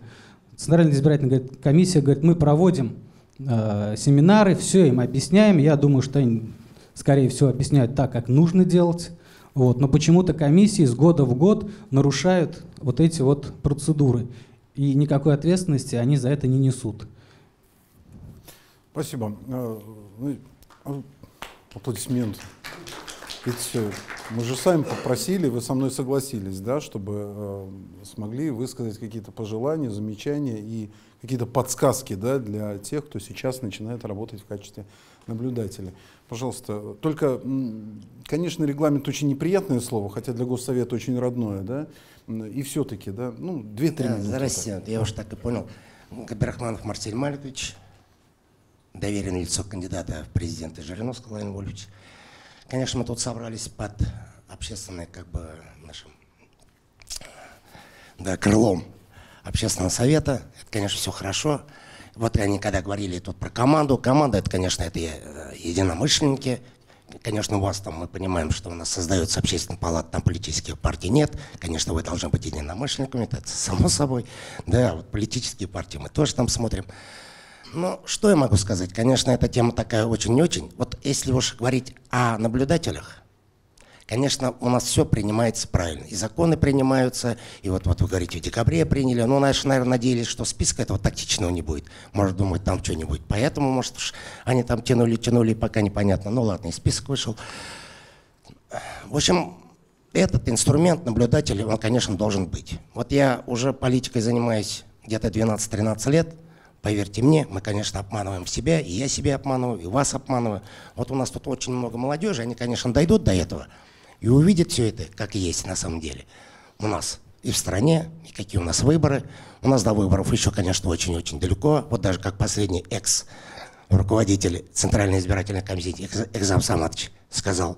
Центральная избирательная комиссия говорит, мы проводим э, семинары, все им объясняем. Я думаю, что они, скорее всего, объясняют так, как нужно делать. Вот. Но почему-то комиссии с года в год нарушают вот эти вот процедуры. И никакой ответственности они за это не несут. Спасибо. Аплодисменты. Ведь мы же сами попросили, вы со мной согласились, да, чтобы э, смогли высказать какие-то пожелания, замечания и какие-то подсказки, да, для тех, кто сейчас начинает работать в качестве наблюдателя. Пожалуйста, только, конечно, регламент очень неприятное слово, хотя для Госсовета очень родное, да, и все-таки, да, ну, две-три да, минуты. Здрасте, я уж так и понял. Кабер-Ахманов Марсель Малитович, доверенное лицо кандидата в президенты Жириновского Владимир Вольфович. Конечно, мы тут собрались под общественное, как бы, нашим, да, крылом общественного совета. Это, конечно, все хорошо. Вот они когда говорили тут про команду. Команда, это, конечно, это единомышленники. Конечно, у вас там, мы понимаем, что у нас создается общественная палата, там политических партий нет. Конечно, вы должны быть единомышленниками, это само собой. Да, вот политические партии мы тоже там смотрим. Ну, что я могу сказать? Конечно, эта тема такая очень-очень. Вот если уж говорить о наблюдателях, конечно, у нас все принимается правильно. И законы принимаются, и вот, вот вы говорите, в декабре приняли. Ну, наши, наверное, надеялись, что списка этого тактичного не будет. Может, думать, там что-нибудь. Поэтому, может, уж они там тянули-тянули, пока непонятно. Ну, ладно, и список вышел. В общем, этот инструмент наблюдателя, он, конечно, должен быть. Вот я уже политикой занимаюсь где-то двенадцать-тринадцать лет. Поверьте мне, мы, конечно, обманываем себя, и я себя обманываю, и вас обманываю. Вот у нас тут очень много молодежи, они, конечно, дойдут до этого и увидят все это, как и есть на самом деле. У нас и в стране, и какие у нас выборы. У нас до выборов еще, конечно, очень-очень далеко. Вот даже как последний экс-руководитель Центральной избирательной комиссии, Эксам Саматыч, сказал,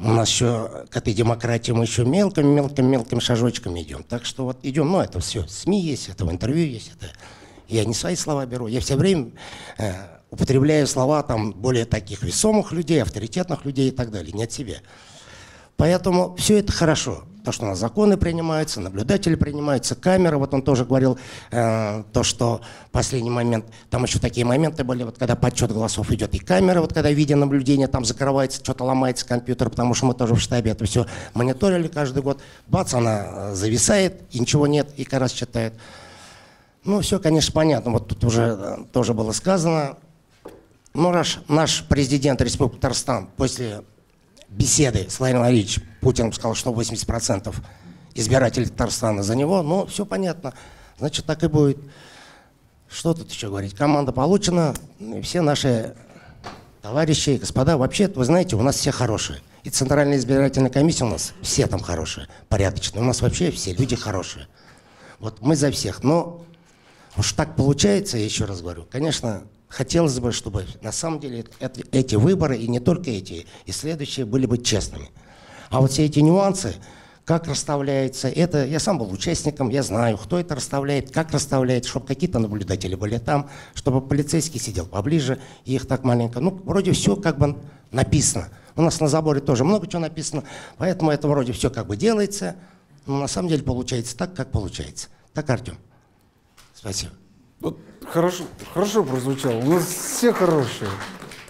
у нас еще к этой демократии мы еще мелкими-мелкими-мелкими шажочками идем. Так что вот идем, ну это все, СМИ есть, это в интервью есть, это... Я не свои слова беру, я все время э, употребляю слова там более таких весомых людей, авторитетных людей и так далее, не от себя. Поэтому все это хорошо, то, что у нас законы принимаются, наблюдатели принимаются, камеры, вот он тоже говорил, э, то, что в последний момент, там еще такие моменты были, вот когда подсчет голосов идет и камера, вот когда видеонаблюдение там закрывается, что-то ломается компьютер, потому что мы тоже в штабе это все мониторили каждый год, бац, она зависает, и ничего нет, и как раз читает. Ну, все, конечно, понятно. Вот тут уже тоже было сказано. Ну, наш, наш президент Республики Татарстан после беседы с Владимиром Ильичем Путиным сказал, что восемьдесят процентов избирателей Татарстана за него. Ну, все понятно. Значит, так и будет. Что тут еще говорить? Команда получена. И все наши товарищи и господа, вообще, вы знаете, у нас все хорошие. И Центральная избирательная комиссия у нас все там хорошие, порядочные. У нас вообще все люди хорошие. Вот мы за всех. Но... Уж так получается, я еще раз говорю, конечно, хотелось бы, чтобы на самом деле эти выборы, и не только эти, и следующие, были бы честными. А вот все эти нюансы, как расставляется, это, я сам был участником, я знаю, кто это расставляет, как расставляет, чтобы какие-то наблюдатели были там, чтобы полицейский сидел поближе, и их так маленько. Ну, вроде все как бы написано. У нас на заборе тоже много чего написано, поэтому это вроде все как бы делается, но на самом деле получается так, как получается. Так, Артем. Спасибо. Вот хорошо, хорошо прозвучало. У нас все хорошие.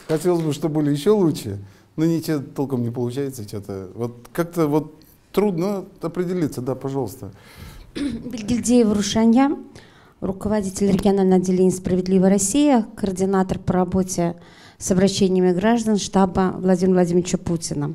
Хотелось бы, чтобы были еще лучше, но не те толком не получается что-то. Вот как-то вот трудно определиться. Да, пожалуйста. Бильдеева Рushанья, руководитель регионального отделения «Справедливая Россия», координатор по работе с обращениями граждан штаба Владимира Владимировича Путина.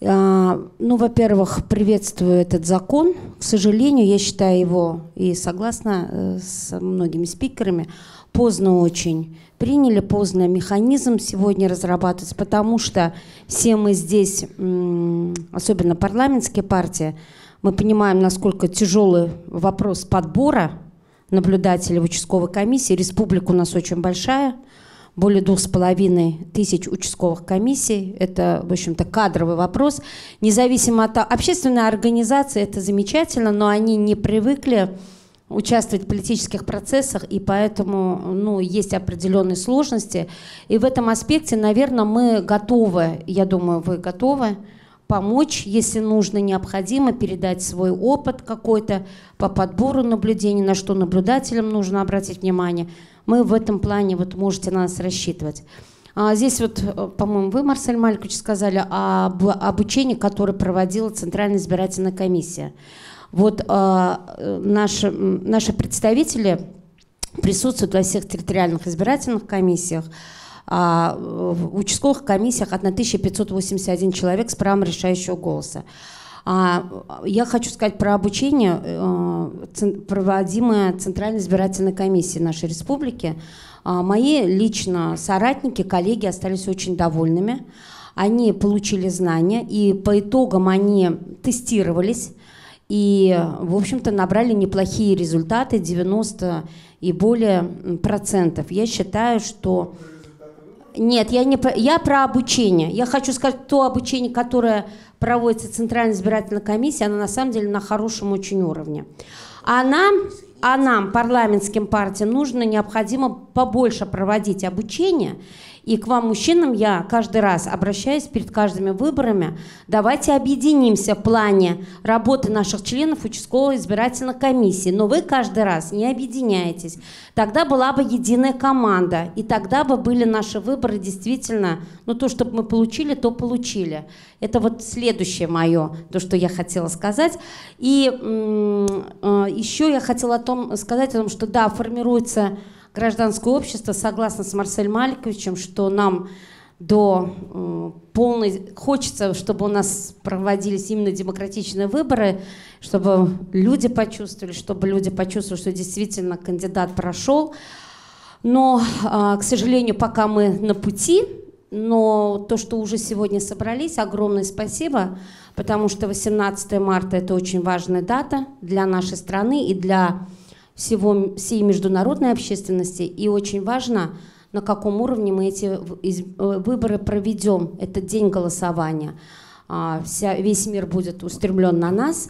Ну, во-первых, приветствую этот закон. К сожалению, я считаю его, и согласна с многими спикерами, поздно очень приняли, поздно механизм сегодня разрабатывать, потому что все мы здесь, особенно парламентские партии, Мы понимаем, насколько тяжелый вопрос подбора наблюдателей в участковой комиссии. Республика у нас очень большая, более двух с половиной тысяч участковых комиссий. Это, в общем-то, кадровый вопрос. Независимо от общественной организации, это замечательно, но они не привыкли участвовать в политических процессах, и поэтому ну, есть определенные сложности. И в этом аспекте, наверное, мы готовы, я думаю, вы готовы помочь, если нужно, необходимо передать свой опыт какой-то по подбору наблюдений, на что наблюдателям нужно обратить внимание. Мы в этом плане вот можете на нас рассчитывать. А здесь вот, по-моему, вы, Марсель Малитович, сказали об обучении, которое проводила Центральная избирательная комиссия. Вот э, наши, наши представители присутствуют во всех территориальных избирательных комиссиях, а в участковых комиссиях тысяча пятьсот восемьдесят один человек с правом решающего голоса. А, я хочу сказать про обучение, э, проводимое Центральной избирательной комиссией нашей республики. А мои лично соратники, коллеги остались очень довольными. Они получили знания, и по итогам они тестировались. И, в общем-то, набрали неплохие результаты, девяносто и более процентов. Я считаю, что... Нет, я, не... я про обучение. Я хочу сказать, то обучение, которое проводится Центральной избирательной комиссией, оно на самом деле на хорошем очень уровне. А нам, а нам парламентским партиям, нужно, необходимо побольше проводить обучение. И к вам, мужчинам, я каждый раз обращаюсь перед каждыми выборами. Давайте объединимся в плане работы наших членов участковой избирательной комиссии. Но вы каждый раз не объединяетесь. Тогда была бы единая команда. И тогда бы были наши выборы действительно... Ну, то, что мы получили, то получили. Это вот следующее мое, то, что я хотела сказать. И еще я хотела о том, сказать, о том, что да, формируется... Гражданское общество, согласно с Марселем Малитовичем, что нам до э, полной... Хочется, чтобы у нас проводились именно демократичные выборы, чтобы люди почувствовали, чтобы люди почувствовали, что действительно кандидат прошел. Но, э, к сожалению, пока мы на пути, но то, что уже сегодня собрались, огромное спасибо, потому что восемнадцатое марта – это очень важная дата для нашей страны и для... всего, всей международной общественности, и очень важно, на каком уровне мы эти выборы проведем. Это день голосования. Вся, весь мир будет устремлен на нас.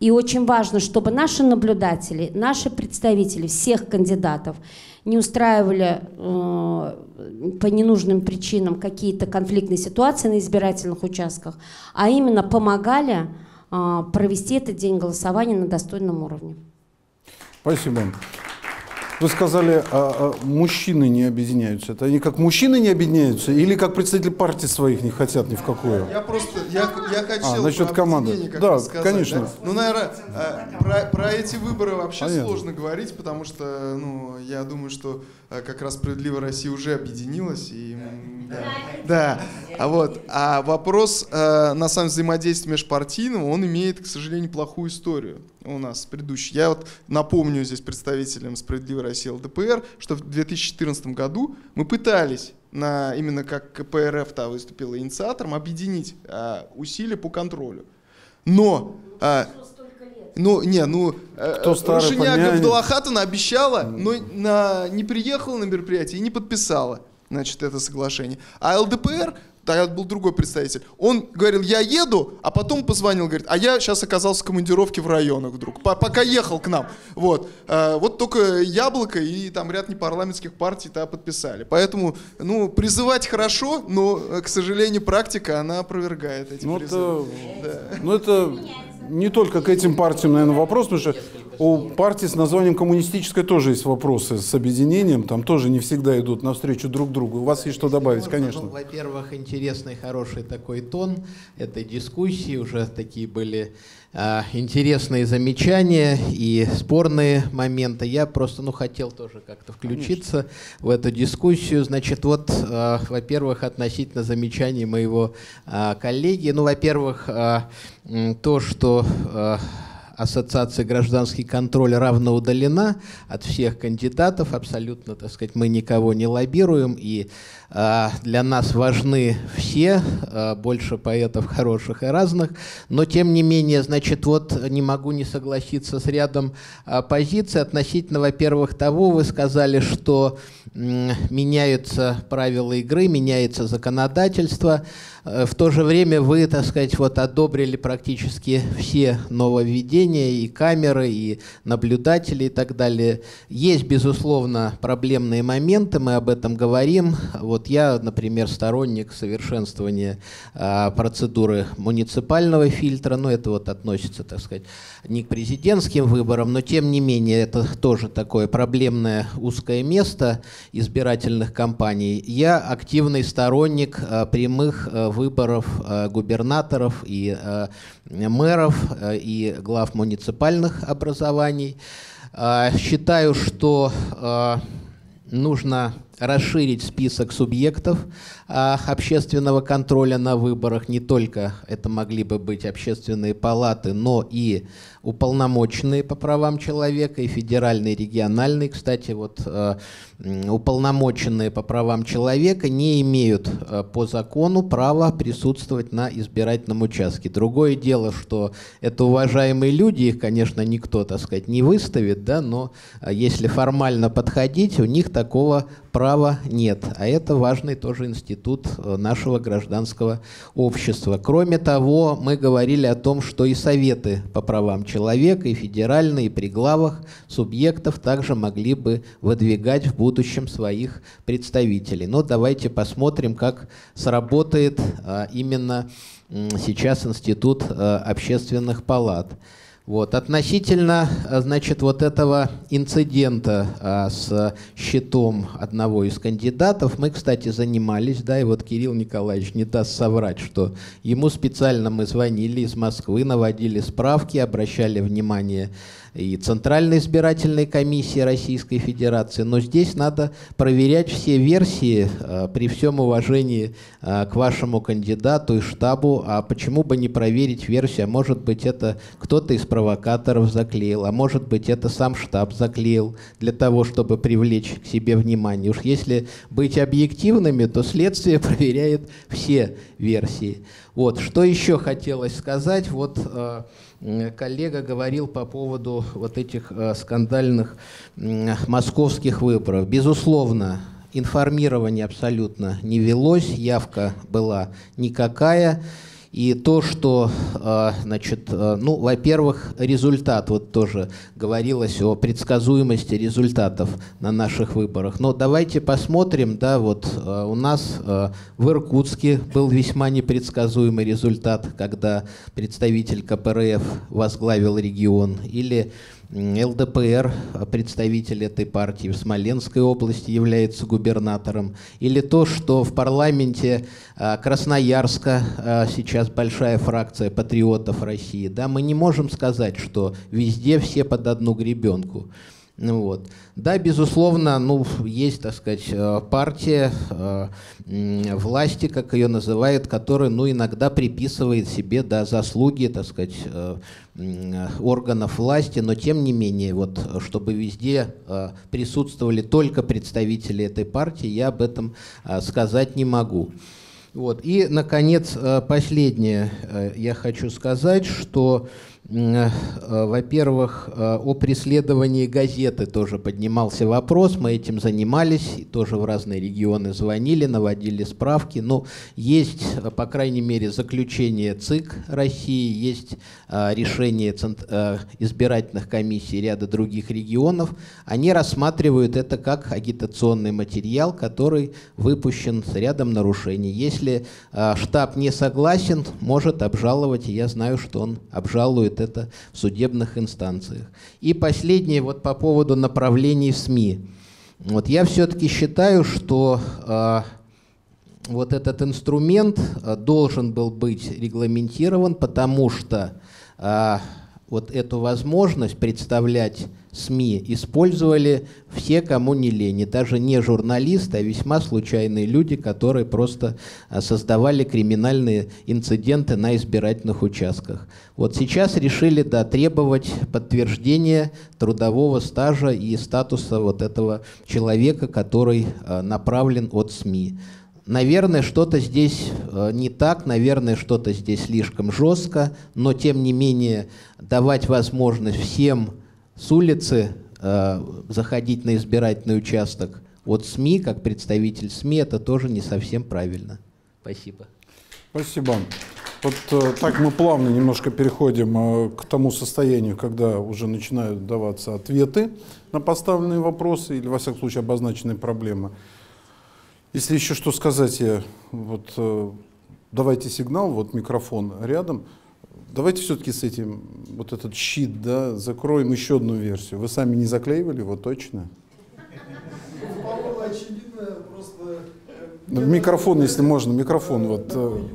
И очень важно, чтобы наши наблюдатели, наши представители всех кандидатов не устраивали э, по ненужным причинам какие-то конфликтные ситуации на избирательных участках, а именно помогали э, провести этот день голосования на достойном уровне. Спасибо. Вы сказали, а, а, мужчины не объединяются. Это они как мужчины не объединяются или как представители партии своих не хотят ни в какую? Я просто, я, я хотел... А, насчет команды. Да, сказать, конечно. Да? Ну, наверное, про, про эти выборы вообще Понятно. Сложно говорить, потому что, ну, я думаю, что как раз «Справедливая Россия» уже объединилась. И, да. Да. Да. А, вот, а вопрос, на самом деле, взаимодействия межпартийного, он имеет, к сожалению, плохую историю. У нас предыдущий. Я вот напомню здесь представителям «Справедливой России» ЛДПР, что в две тысячи четырнадцатом году мы пытались, на, именно как КПРФ та выступила инициатором, объединить а, усилия по контролю. Но... А, ну, не, ну, Рушиня Габдалахатовна обещала, но на, не приехала на мероприятие и не подписала, значит, это соглашение. А ЛДПР... Тогда был другой представитель. Он говорил, я еду, а потом позвонил, говорит, а я сейчас оказался в командировке в районах вдруг, пока ехал к нам. Вот, вот только «Яблоко» и там ряд непарламентских партий -то подписали. Поэтому, ну, призывать хорошо, но, к сожалению, практика, она опровергает эти ну, призывы. Это, да. Ну, это не только к этим партиям, наверное, вопрос, потому что у партии с названием «Коммунистическая» тоже есть вопросы с объединением, там тоже не всегда идут навстречу друг другу. У вас есть что добавить, конечно. Ну, во-первых, интересный, хороший такой тон этой дискуссии, уже такие были а, интересные замечания и спорные моменты. Я просто, ну, хотел тоже как-то включиться Конечно. В эту дискуссию. Значит, вот, а, во-первых, относительно замечаний моего а, коллеги, ну, во-первых, а, то, что... А, ассоциация «Гражданский контроль» равно удалена от всех кандидатов. Абсолютно, так сказать, мы никого не лоббируем. И э, для нас важны все, э, больше поэтов хороших и разных. Но, тем не менее, значит, вот не могу не согласиться с рядом э, позиций. Относительно, во-первых, того, вы сказали, что э, меняются правила игры, меняется законодательство. В то же время вы, так сказать, вот одобрили практически все нововведения, и камеры, и наблюдатели, и так далее. Есть, безусловно, проблемные моменты, мы об этом говорим. Вот я, например, сторонник совершенствования э, процедуры муниципального фильтра, но это вот относится, так сказать, не к президентским выборам, но тем не менее это тоже такое проблемное узкое место избирательных кампаний. Я активный сторонник э, прямых э, выборов губернаторов и мэров и глав муниципальных образований. Считаю, что нужно расширить список субъектов а, общественного контроля на выборах. Не только это могли бы быть общественные палаты, но и уполномоченные по правам человека, и федеральные, и региональные. Кстати, вот а, уполномоченные по правам человека не имеют а, по закону права присутствовать на избирательном участке. Другое дело, что это уважаемые люди, их, конечно, никто, так сказать, не выставит, да, но а, если формально подходить, у них такого права нет, а это важный тоже институт нашего гражданского общества. Кроме того, мы говорили о том, что и советы по правам человека, и федеральные, и при главах субъектов также могли бы выдвигать в будущем своих представителей. Но давайте посмотрим, как сработает именно сейчас институт общественных палат. Вот. Относительно, значит, вот этого инцидента а, с щитом одного из кандидатов, мы, кстати, занимались, да, и вот Кирилл Николаевич не даст соврать, что ему специально мы звонили из Москвы, наводили справки, обращали внимание и Центральной избирательной комиссии Российской Федерации. Но здесь надо проверять все версии а, при всем уважении а, к вашему кандидату и штабу. А почему бы не проверить версию? А может быть, это кто-то из провокаторов заклеил, а может быть, это сам штаб заклеил для того, чтобы привлечь к себе внимание. Уж если быть объективными, то следствие проверяет все версии. Вот, что еще хотелось сказать. Вот э, коллега говорил по поводу вот этих э, скандальных э, московских выборов. Безусловно, информирование абсолютно не велось, явка была никакая. И то, что, значит, ну, во-первых, результат, вот тоже говорилось о предсказуемости результатов на наших выборах. Но давайте посмотрим, да, вот у нас в Иркутске был весьма непредсказуемый результат, когда представитель ка пэ эр эф возглавил регион, или эл дэ пэ эр, представитель этой партии в Смоленской области, является губернатором. Или то, что в парламенте Красноярска сейчас большая фракция патриотов России. Да, мы не можем сказать, что везде все под одну гребенку. Вот. Да, безусловно, ну, есть, так сказать, партия э, власти, как ее называют, которая, ну, иногда приписывает себе, да, заслуги, так сказать, э, органов власти, но тем не менее, вот, чтобы везде э, присутствовали только представители этой партии, я об этом э, сказать не могу. Вот. И, наконец, последнее я хочу сказать, что, во-первых, о преследовании газеты тоже поднимался вопрос, мы этим занимались, и тоже в разные регионы звонили, наводили справки. Ну, есть, по крайней мере, заключение ЦИК России, есть решение избирательных комиссий ряда других регионов. Они рассматривают это как агитационный материал, который выпущен с рядом нарушений. Если Если штаб не согласен, может обжаловать, и я знаю, что он обжалует это в судебных инстанциях. И последнее, вот по поводу направлений в СМИ. Вот я все-таки считаю, что э, вот этот инструмент должен был быть регламентирован, потому что э, вот эту возможность представлять СМИ использовали все, кому не лень, и даже не журналисты, а весьма случайные люди, которые просто создавали криминальные инциденты на избирательных участках. Вот сейчас решили, да, требовать подтверждения трудового стажа и статуса вот этого человека, который направлен от СМИ. Наверное, что-то здесь не так, наверное, что-то здесь слишком жестко, но тем не менее давать возможность всем с улицы э, заходить на избирательный участок от СМИ, как представитель СМИ, это тоже не совсем правильно. Спасибо. Спасибо. Вот э, так мы плавно немножко переходим э, к тому состоянию, когда уже начинают даваться ответы на поставленные вопросы или, во всяком случае, обозначенные проблемы. Если еще что сказать, я, вот, э, давайте сигнал, вот микрофон рядом. Давайте все-таки с этим, вот этот щит, да, закроем еще одну версию. Вы сами не заклеивали его, точно? Микрофон, если можно, микрофон. вот.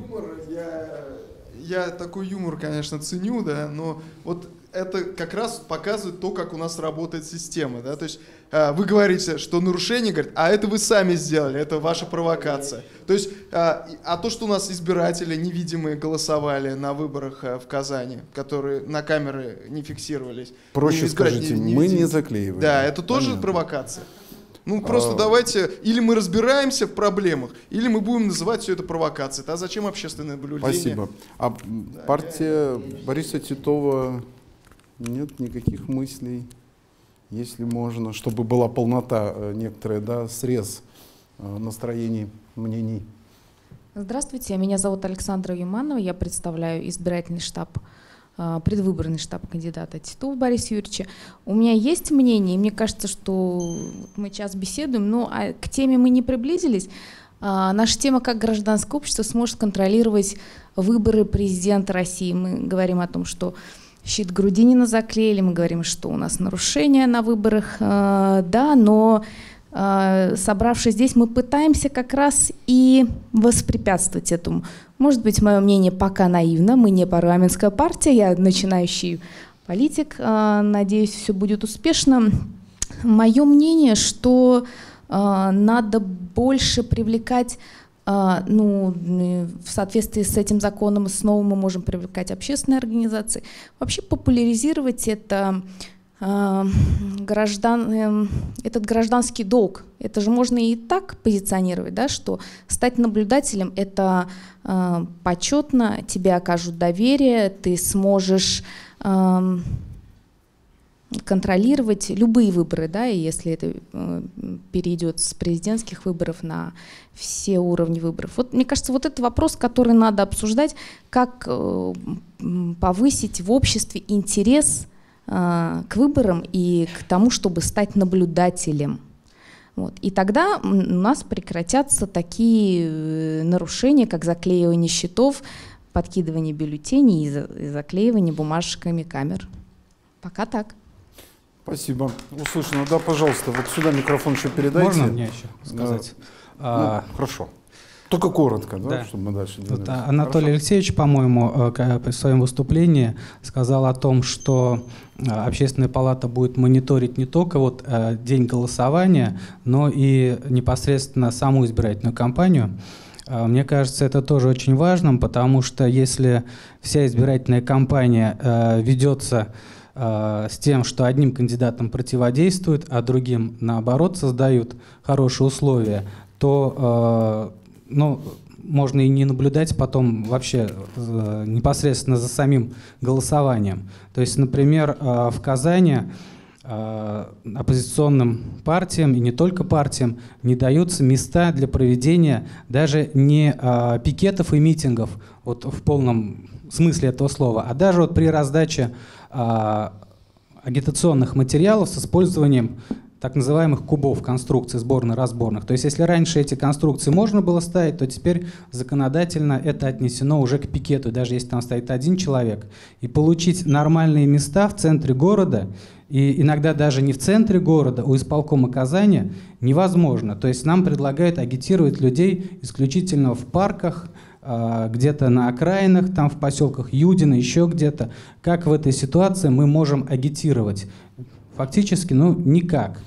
Я такой юмор, конечно, ценю, да, но вот это как раз показывает то, как у нас работает система, да, то есть вы говорите, что нарушение, говорит, а это вы сами сделали, это ваша провокация. То есть, а, а то, что у нас избиратели невидимые голосовали на выборах в Казани, которые на камеры не фиксировались. Проще не скажите, не, не мы не заклеиваем. Да, это тоже Понятно. Провокация. Ну, просто а... давайте, или мы разбираемся в проблемах, или мы будем называть все это провокацией. А зачем общественное наблюдение? Спасибо. А партия Бориса Титова... Нет никаких мыслей, если можно, чтобы была полнота некоторая, да, срез настроений, мнений. Здравствуйте, меня зовут Александра Яманова, я представляю избирательный штаб, предвыборный штаб кандидата Титова Бориса Юрьевича. У меня есть мнение, и мне кажется, что мы сейчас беседуем, но к теме мы не приблизились. Наша тема, как гражданское общество сможет контролировать выборы президента России. Мы говорим о том, что щит Грудинина заклеили, мы говорим, что у нас нарушения на выборах, да, но собравшись здесь, мы пытаемся как раз и воспрепятствовать этому. Может быть, мое мнение пока наивно, мы не парламентская партия, я начинающий политик, надеюсь, все будет успешно. Мое мнение, что надо больше привлекать. Ну, в соответствии с этим законом снова мы можем привлекать общественные организации. Вообще популяризировать это, э, граждан, э, этот гражданский долг. Это же можно и так позиционировать, да, что стать наблюдателем — это э, почетно, тебе окажут доверие, ты сможешь э, контролировать любые выборы, да, и если это перейдет с президентских выборов на все уровни выборов. Вот, мне кажется, вот это вопрос, который надо обсуждать, как повысить в обществе интерес к выборам и к тому, чтобы стать наблюдателем. Вот. И тогда у нас прекратятся такие нарушения, как заклеивание щитов, подкидывание бюллетеней и заклеивание бумажками камер. Пока так. Спасибо. Услышано. Да, пожалуйста, вот сюда микрофон еще передайте. Можно мне еще сказать? Да. А, ну, хорошо. Только коротко, да, да, чтобы мы дальше не... Анатолий хорошо. Алексеевич, по-моему, при своем выступлении сказал о том, что Общественная палата будет мониторить не только вот день голосования, но и непосредственно саму избирательную кампанию. Мне кажется, это тоже очень важным, потому что если вся избирательная кампания ведется с тем, что одним кандидатам противодействуют, а другим, наоборот, создают хорошие условия, то э, ну, можно и не наблюдать потом вообще э, непосредственно за самим голосованием. То есть, например, э, в Казани э, оппозиционным партиям, и не только партиям, не даются места для проведения даже не э, пикетов и митингов, вот в полном смысле этого слова, а даже вот при раздаче а, агитационных материалов с использованием так называемых кубов конструкций сборно-разборных. То есть если раньше эти конструкции можно было ставить, то теперь законодательно это отнесено уже к пикету, даже если там стоит один человек. И получить нормальные места в центре города, и иногда даже не в центре города, у исполкома Казани, невозможно. То есть нам предлагают агитировать людей исключительно в парках, где-то на окраинах, там в поселках Юдина, еще где-то. Как в этой ситуации мы можем агитировать? Фактически, ну, никак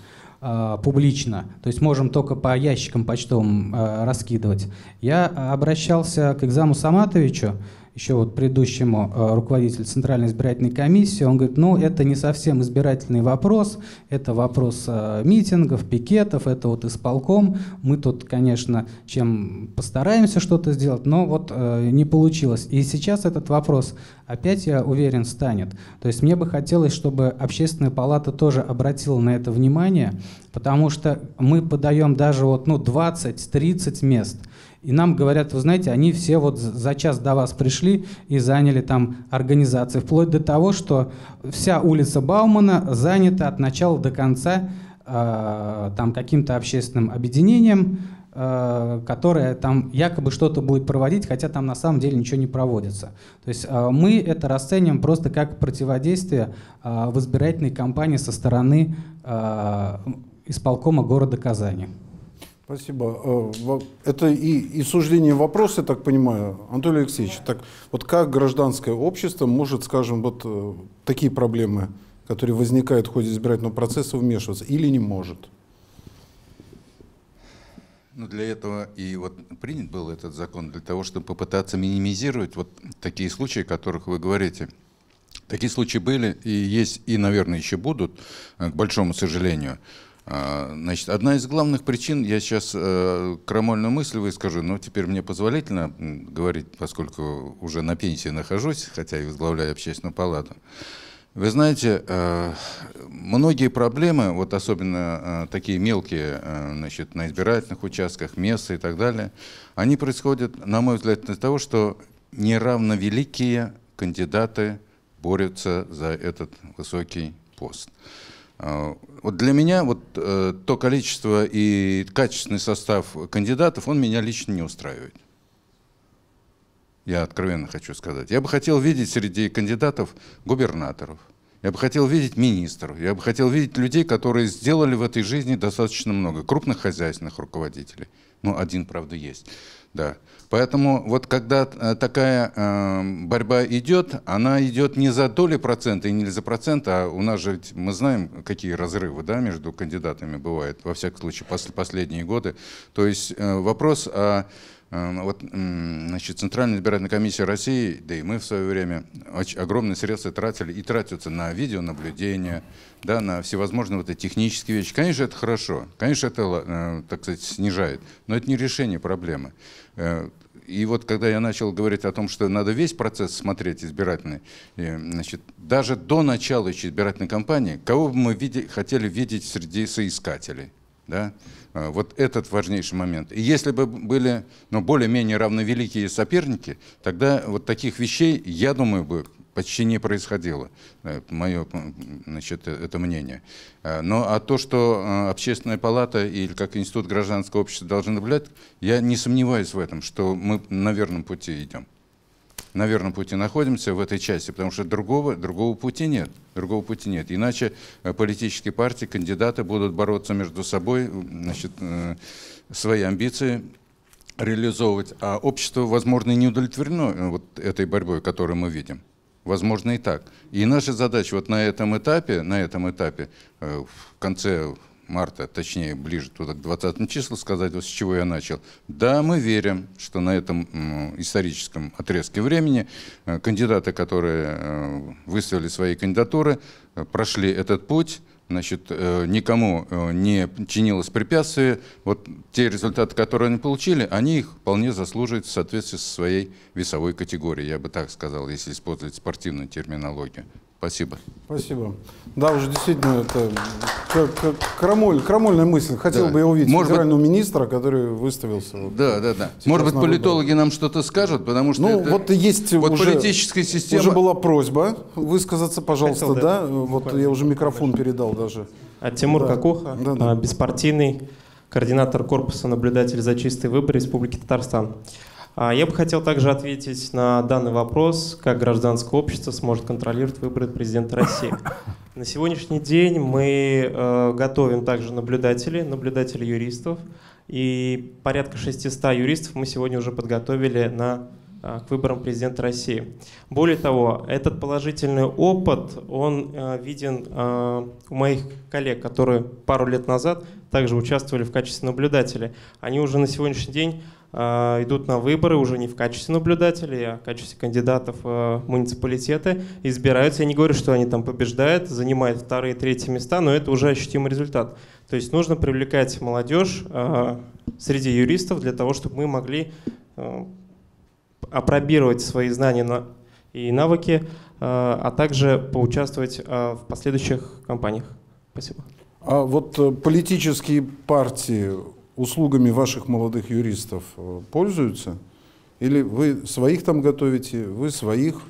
публично. То есть можем только по ящикам почтовым раскидывать. Я обращался к Эксаму Саматовичу, еще вот предыдущему руководителю Центральной избирательной комиссии. Он говорит, ну, это не совсем избирательный вопрос, это вопрос митингов, пикетов, это вот исполком. Мы тут, конечно, чем постараемся что-то сделать, но вот не получилось. И сейчас этот вопрос опять, я уверен, станет. То есть мне бы хотелось, чтобы Общественная палата тоже обратила на это внимание, потому что мы подаем даже вот, ну, двадцать-тридцать мест. И нам говорят, вы знаете, они все вот за час до вас пришли и заняли там организации. Вплоть до того, что вся улица Баумана занята от начала до конца э, там каким-то общественным объединением, э, которое там якобы что-то будет проводить, хотя там на самом деле ничего не проводится. То есть э, мы это расцениваем просто как противодействие э, в избирательной кампании со стороны э, исполкома города Казани. Спасибо. Это и, и суждение вопроса, я так понимаю, Анатолий Алексеевич. Да. Так, вот как гражданское общество может, скажем, вот такие проблемы, которые возникают в ходе избирательного процесса, вмешиваться или не может? Ну, для этого и вот принят был этот закон, для того, чтобы попытаться минимизировать вот такие случаи, о которых вы говорите. Такие случаи были и есть, и, наверное, еще будут, к большому сожалению. Значит, одна из главных причин, я сейчас э, крамольную мысль выскажу, но теперь мне позволительно говорить, поскольку уже на пенсии нахожусь, хотя и возглавляю Общественную палату. Вы знаете, э, многие проблемы, вот особенно э, такие мелкие, э, значит, на избирательных участках, места и так далее, они происходят, на мой взгляд, из-за того, что неравновеликие кандидаты борются за этот высокий пост. Вот для меня вот э, то количество и качественный состав кандидатов, он меня лично не устраивает. Я откровенно хочу сказать. Я бы хотел видеть среди кандидатов губернаторов, я бы хотел видеть министров, я бы хотел видеть людей, которые сделали в этой жизни достаточно много, крупных хозяйственных руководителей. Ну, один, правда, есть. Да. Поэтому вот когда такая э, борьба идет, она идет не за доли процента и не за процент, а у нас же ведь мы знаем, какие разрывы, да, между кандидатами бывают, во всяком случае, после последние годы. То есть э, вопрос о э, вот, э, значит, Центральной избирательной комиссии России, да и мы в свое время очень огромные средства тратили и тратятся на видеонаблюдение, да, на всевозможные вот эти технические вещи. Конечно, это хорошо, конечно, это, э, так сказать, снижает, но это не решение проблемы. И вот когда я начал говорить о том, что надо весь процесс смотреть избирательный, значит, даже до начала еще избирательной кампании, кого бы мы види, хотели видеть среди соискателей, да? Вот этот важнейший момент. И если бы были, ну, более-менее равновеликие соперники, тогда вот таких вещей, я думаю, бы почти не происходило, мое, значит, это мнение. Но а то, что Общественная палата или как институт гражданского общества должны наблюдать, я не сомневаюсь в этом, что мы на верном пути идем. На верном пути находимся в этой части, потому что другого, другого пути нет. Другого пути нет. Иначе политические партии, кандидаты будут бороться между собой, значит, свои амбиции реализовывать. А общество, возможно, не удовлетворено вот этой борьбой, которую мы видим. Возможно, и так. И наша задача вот на этом этапе, на этом этапе, в конце марта, точнее, ближе туда к двадцатому числу, сказать, вот с чего я начал. Да, мы верим, что на этом историческом отрезке времени кандидаты, которые выставили свои кандидатуры, прошли этот путь. Значит, никому не чинилось препятствие. Вот те результаты, которые они получили, они их вполне заслуживают в соответствии со своей весовой категорией. Я бы так сказал, если использовать спортивную терминологию. Спасибо. Спасибо. Да, уже действительно это крамоль, крамольная мысль. Хотел да. бы я увидеть Может федерального быть... министра, который выставился. Вот, да, да, да. Может быть, политологи выборы. нам что-то скажут, потому что ну, это... вот есть вот уже, политическая система. Уже была просьба высказаться, пожалуйста, Хотел, да. да? Вот я уже микрофон хорошо. передал даже. А Тимур да. Кокуха, да, да. беспартийный координатор корпуса наблюдателей за чистые выборы Республики Татарстан. Я бы хотел также ответить на данный вопрос, как гражданское общество сможет контролировать выборы президента России. На сегодняшний день мы готовим также наблюдателей, наблюдателей-юристов. И порядка шестисот юристов мы сегодня уже подготовили на, к выборам президента России. Более того, этот положительный опыт, он виден у моих коллег, которые пару лет назад также участвовали в качестве наблюдателей. Они уже на сегодняшний день идут на выборы уже не в качестве наблюдателей, а в качестве кандидатов в муниципалитеты, избираются. Я не говорю, что они там побеждают, занимают вторые, третьи места, но это уже ощутимый результат. То есть нужно привлекать молодежь среди юристов для того, чтобы мы могли апробировать свои знания и навыки, а также поучаствовать в последующих кампаниях. Спасибо. А вот политические партии услугами ваших молодых юристов пользуются? Или вы своих там готовите, вы своих?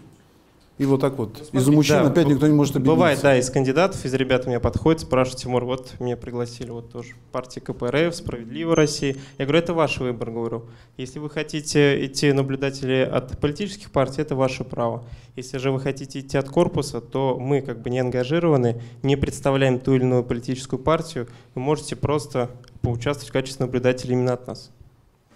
И вот так вот, из мужчин да, опять никто не может объединиться. Бывает, да, из кандидатов, из ребят меня подходят, спрашивают: Тимур, вот меня пригласили, вот тоже партии КПРФ, «Справедливая Россия». Я говорю, это ваш выбор, говорю. Если вы хотите идти наблюдатели от политических партий, это ваше право. Если же вы хотите идти от корпуса, то мы как бы не ангажированы, не представляем ту или иную политическую партию. Вы можете просто поучаствовать в качестве наблюдателя именно от нас.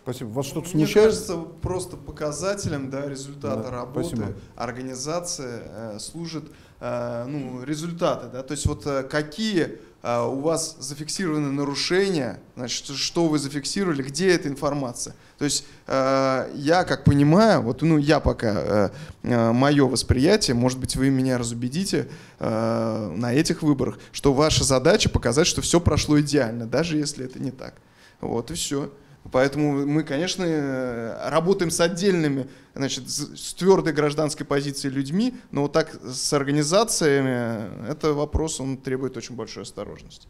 Спасибо. Вас что-то смущает? Мне кажется, просто показателем да, результата да, работы спасибо. Организации э, служат э, ну, результаты. Да? То есть вот э, какие э, у вас зафиксированы нарушения, значит, что вы зафиксировали, где эта информация. То есть э, я, как понимаю, вот ну, я пока, э, э, мое восприятие, может быть, вы меня разубедите э, на этих выборах, что ваша задача показать, что все прошло идеально, даже если это не так. Вот и все. Поэтому мы, конечно, работаем с отдельными, значит, с твердой гражданской позицией людьми, но вот так с организациями это вопрос, он требует очень большой осторожности.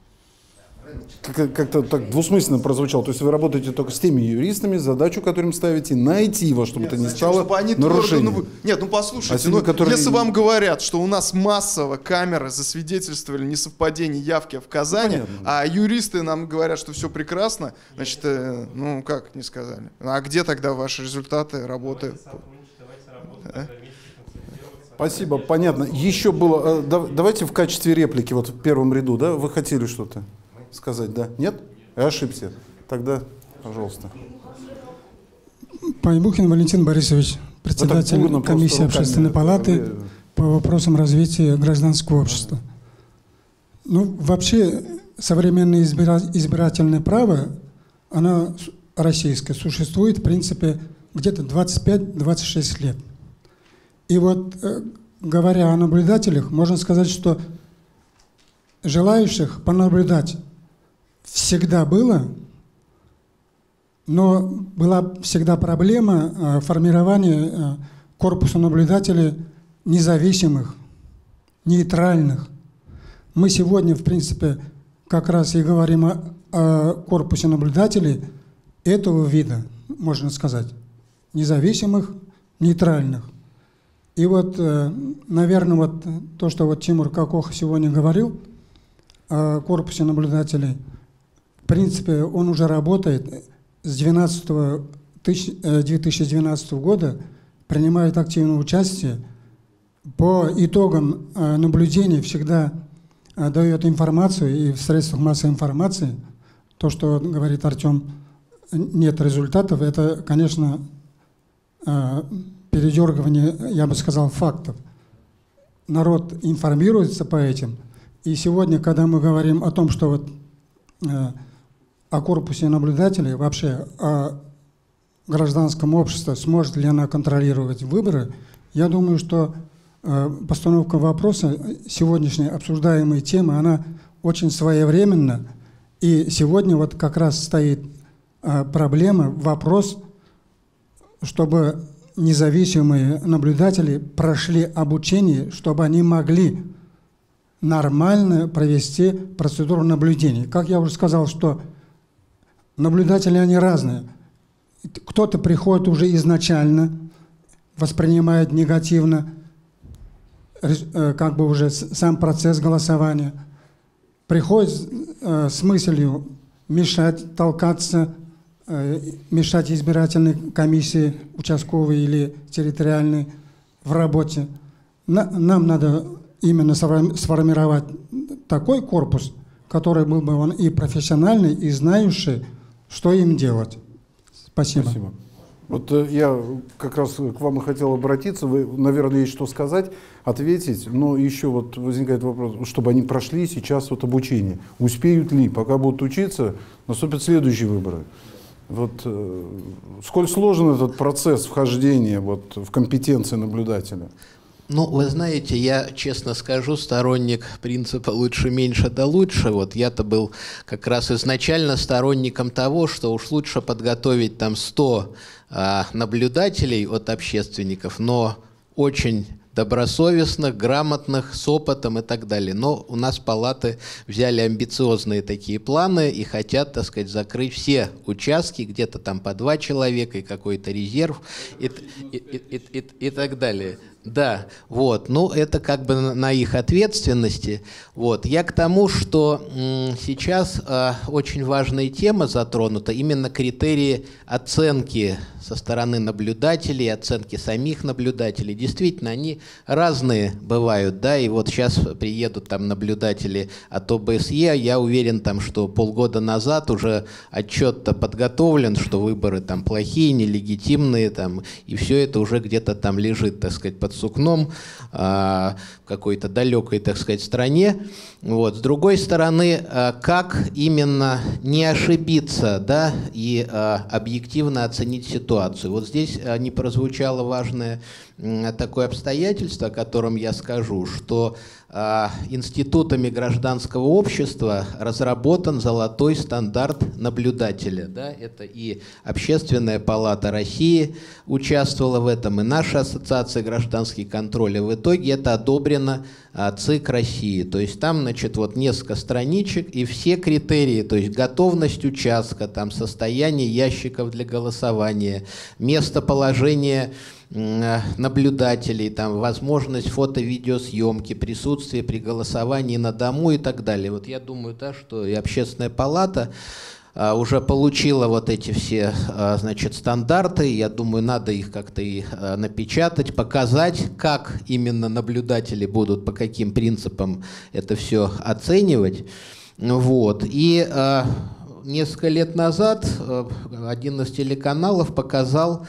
Как-то так двусмысленно прозвучало. То есть вы работаете только с теми юристами, задачу, которым ставите, найти во что бы то ни стало нарушение. Твердо, ну, нет, ну послушайте, а сильно, ну, которые... если вам говорят, что у нас массово камеры засвидетельствовали несовпадение явки в Казани, ну, а юристы нам говорят, что все прекрасно, значит, э, ну как не сказали. А где тогда ваши результаты работы? Спасибо, понятно. Еще было, давайте в качестве реплики, вот в первом ряду, да, вы хотели что-то сказать, да? Нет? Я ошибся. Тогда, пожалуйста. Пайбухин Валентин Борисович, председатель трудно, комиссии Общественной палаты вы... по вопросам развития гражданского общества. А-а-а. Ну, вообще, современное избира... избирательное право, оно российское, существует, в принципе, где-то двадцать пять — двадцать шесть лет. И вот, говоря о наблюдателях, можно сказать, что желающих понаблюдать всегда было, но была всегда проблема формирования корпуса наблюдателей независимых, нейтральных. Мы сегодня, в принципе, как раз и говорим о, о корпусе наблюдателей этого вида, можно сказать, независимых, нейтральных. И вот, наверное, вот то, что вот Тимур Кокуха сегодня говорил о корпусе наблюдателей, в принципе, он уже работает с две тысячи двенадцатого года, принимает активное участие. По итогам наблюдений всегда дает информацию и в средствах массовой информации. То, что говорит Артем, нет результатов, это, конечно, передергивание, я бы сказал, фактов. Народ информируется по этим. И сегодня, когда мы говорим о том, что вот, э, о корпусе наблюдателей, вообще о гражданском обществе, сможет ли она контролировать выборы, я думаю, что э, постановка вопроса, сегодняшняя обсуждаемая тема, она очень своевременна. И сегодня вот как раз стоит э, проблема, вопрос, чтобы независимые наблюдатели прошли обучение, чтобы они могли нормально провести процедуру наблюдения. Как я уже сказал, что наблюдатели, они разные. Кто-то приходит уже изначально, воспринимает негативно, как бы уже сам процесс голосования. Приходит с мыслью мешать, толкаться, мешать избирательной комиссии, участковой или территориальной, в работе. Нам надо именно сформировать такой корпус, который был бы он и профессиональный, и знающий Что им делать? Спасибо. Спасибо. Вот я как раз к вам и хотел обратиться. Вы, наверное, есть что сказать, ответить. Но еще вот возникает вопрос, чтобы они прошли сейчас вот обучение. Успеют ли? Пока будут учиться, наступят следующие выборы. Вот, сколь сложен этот процесс вхождения вот, в компетенции наблюдателя? Ну, вы знаете, я, честно скажу, сторонник принципа «лучше меньше, да лучше». Вот я-то был как раз изначально сторонником того, что уж лучше подготовить там сто а, наблюдателей от общественников, но очень добросовестных, грамотных, с опытом и так далее. Но у нас палаты взяли амбициозные такие планы и хотят, так сказать, закрыть все участки, где-то там по два человека и какой-то резерв и, и, и, и, и, и так далее. Да, вот, ну это как бы на их ответственности. Вот. Я к тому, что сейчас э, очень важная тема затронута, именно критерии оценки со стороны наблюдателей, оценки самих наблюдателей. Действительно, они разные бывают, да, и вот сейчас приедут там наблюдатели от ОБСЕ, я уверен, там, что полгода назад уже отчет-то подготовлен, что выборы там плохие, нелегитимные, там, и все это уже где-то там лежит, так сказать, под сукном в какой-то далекой, так сказать, стране. Вот. С другой стороны, как именно не ошибиться, да, и объективно оценить ситуацию. Вот здесь не прозвучало важное такое обстоятельство, о котором я скажу, что институтами гражданского общества разработан золотой стандарт наблюдателя. Да? Это и Общественная палата России участвовала в этом, и наша ассоциация «Гражданский контроль». И в итоге это одобрено ЦИК России. То есть там, значит, вот несколько страничек и все критерии, то есть готовность участка, там состояние ящиков для голосования, местоположение наблюдателей, там, возможность фото-видеосъемки, присутствие при голосовании на дому и так далее. Вот я думаю, да, что и Общественная палата а, уже получила вот эти все а, значит, стандарты. Я думаю, надо их как-то и а, напечатать, показать, как именно наблюдатели будут, по каким принципам это все оценивать. Вот. И а, несколько лет назад а, один из телеканалов показал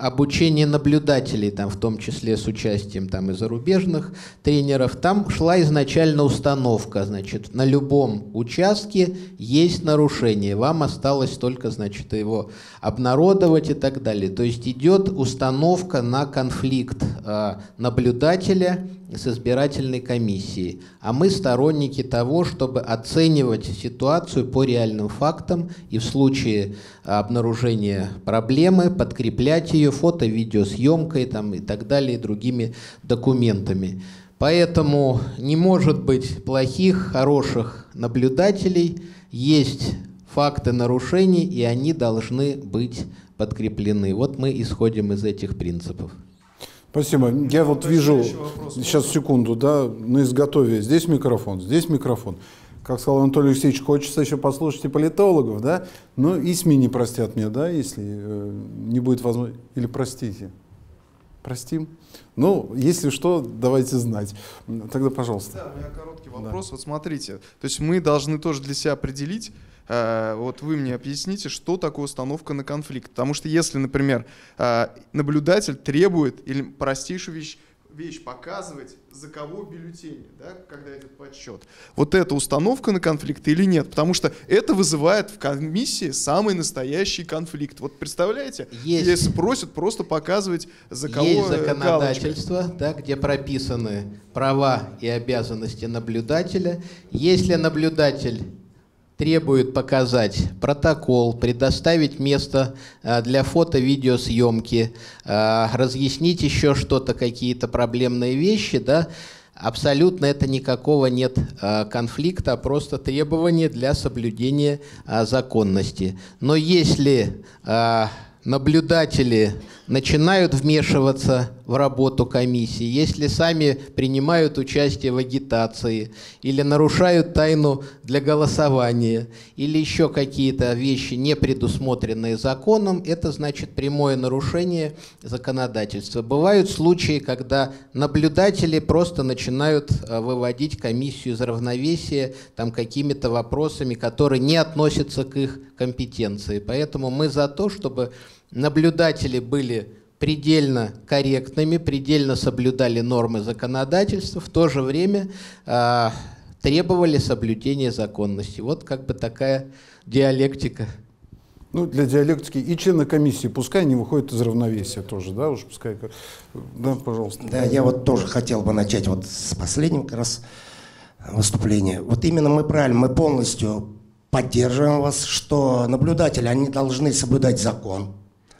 обучение наблюдателей, там, в том числе с участием там, и зарубежных тренеров. Там шла изначально установка, значит, на любом участке есть нарушение, вам осталось только, значит, его обнародовать и так далее. То есть идет установка на конфликт э, наблюдателя с избирательной комиссией. А мы сторонники того, чтобы оценивать ситуацию по реальным фактам и в случае обнаружения проблемы подкреплять ее фото, видеосъемкой там, и так далее, и другими документами. Поэтому не может быть плохих, хороших наблюдателей. Есть факты нарушений, и они должны быть подкреплены. Вот мы исходим из этих принципов. Спасибо. Я вот вижу, сейчас секунду, да, на изготове. Здесь микрофон, здесь микрофон. Как сказал Анатолий Алексеевич, хочется еще послушать и политологов, да? Ну и СМИ не простят меня, да, если э, не будет возможности. Или простите. Простим. Ну, если что, давайте знать. Тогда, пожалуйста. Да, у меня короткий вопрос. Да. Вот смотрите, то есть мы должны тоже для себя определить, вот вы мне объясните, что такое установка на конфликт. Потому что если, например, наблюдатель требует или простейшую вещь, вещь показывать, за кого бюллетени, да, когда идет подсчет, вот это установка на конфликт или нет? Потому что это вызывает в комиссии самый настоящий конфликт. Вот представляете, есть, если просят просто показывать, за кого есть законодательство, да, где прописаны права и обязанности наблюдателя. Если наблюдатель требует показать протокол, предоставить место для фото-видеосъемки, разъяснить еще что-то, какие-то проблемные вещи, да, абсолютно это никакого нет конфликта, а просто требование для соблюдения законности. Но если наблюдатели начинают вмешиваться, в работу комиссии, если сами принимают участие в агитации или нарушают тайну для голосования, или еще какие-то вещи, не предусмотренные законом, это значит прямое нарушение законодательства. Бывают случаи, когда наблюдатели просто начинают выводить комиссию из равновесия там какими-то вопросами, которые не относятся к их компетенции. Поэтому мы за то, чтобы наблюдатели были предельно корректными, предельно соблюдали нормы законодательства, в то же время э, требовали соблюдения законности. Вот как бы такая диалектика. Ну, для диалектики и члены комиссии, пускай не выходят из равновесия тоже, да, уж пускай. Да, пожалуйста. Да, я вот тоже хотел бы начать вот с последнего как раз выступления. Вот именно мы правильно, мы полностью поддерживаем вас, что наблюдатели, они должны соблюдать закон.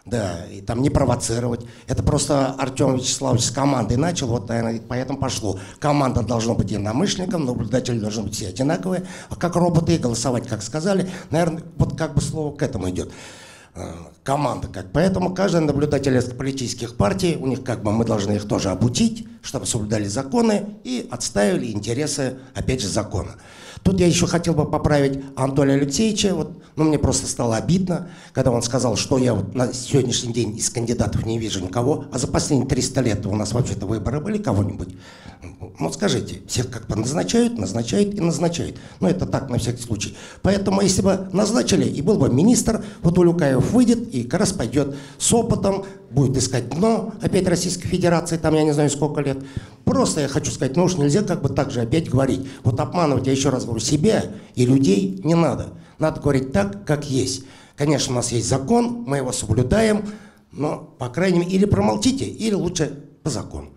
Да, и там не провоцировать. Это просто Артем Вячеславович с командой начал, вот, наверное, поэтому пошло. Команда должна быть единомышленником, наблюдатели должны быть все одинаковые. А как роботы и голосовать, как сказали, наверное, вот как бы слово к этому идет. Команда как. Поэтому каждый наблюдатель из политических партий, у них как бы мы должны их тоже обучить, чтобы соблюдали законы и отстаивали интересы, опять же, закона. Тут я еще хотел бы поправить Анатолия Алексеевича. Вот, ну, мне просто стало обидно, когда он сказал, что я вот на сегодняшний день из кандидатов не вижу никого, а за последние триста лет у нас вообще-то выборы были кого-нибудь. Ну, скажите, всех как бы назначают, назначают и назначают. Ну, это так, на всякий случай. Поэтому, если бы назначили, и был бы министр, вот Улюкаев выйдет и как раз пойдет с опытом, будет искать дно опять Российской Федерации, там я не знаю сколько лет. Просто я хочу сказать, ну уж нельзя как бы так же опять говорить. Вот обманывать, я еще раз говорю, себя и людей не надо. Надо говорить так, как есть. Конечно, у нас есть закон, мы его соблюдаем, но, по крайней мере, или промолчите, или лучше по закону.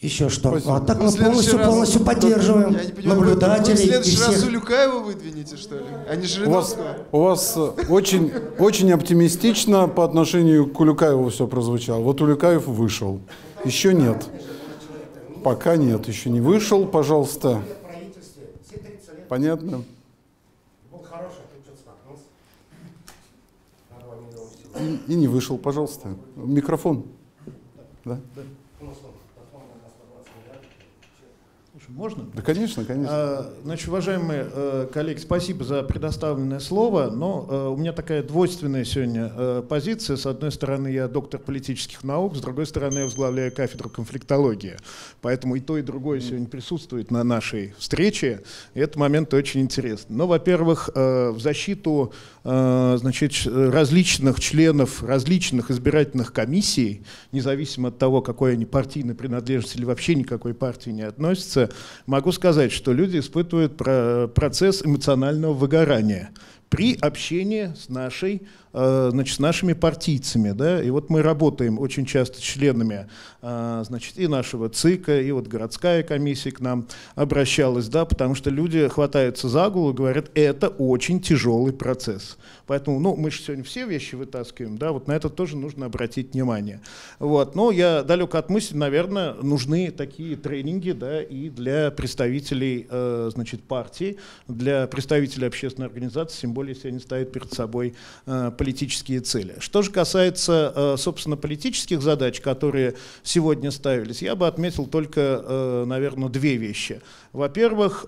Еще что? Спасибо. А так мы полностью, раз, полностью поддерживаем я не понимаю, наблюдателей. Вы в следующий раз Улюкаева выдвинете, что ли? А не Жириновского? У вас, у вас очень, очень оптимистично по отношению к Улюкаеву все прозвучало. Вот Улюкаев вышел. Еще нет. Пока нет, еще не вышел. Пожалуйста. Понятно? И, и не вышел, пожалуйста. Микрофон. Да? Можно? Да, конечно, конечно. Значит, уважаемые коллеги, спасибо за предоставленное слово, но у меня такая двойственная сегодня позиция. С одной стороны, я доктор политических наук, с другой стороны, я возглавляю кафедру конфликтологии. Поэтому и то, и другое сегодня присутствует на нашей встрече. И этот момент очень интересный. Но, во-первых, в защиту, значит, различных членов различных избирательных комиссий, независимо от того, какой они партийной принадлежности или вообще никакой партии не относятся, могу сказать, что люди испытывают процесс эмоционального выгорания при общении с, нашей, значит, с нашими партийцами. Да? И вот мы работаем очень часто с членами, значит, и нашего ЦИКа, и вот городская комиссия к нам обращалась, да, потому что люди хватаются за голову и говорят, это очень тяжелый процесс. Поэтому ну, мы же сегодня все вещи вытаскиваем, да, вот на это тоже нужно обратить внимание. Вот. Но я далек от мысли, наверное, нужны такие тренинги, да, и для представителей, значит, партии, для представителей общественной организации, тем более, если они ставят перед собой политические цели. Что же касается, собственно, политических задач, которые сегодня ставились, я бы отметил только, наверное, две вещи. Во-первых,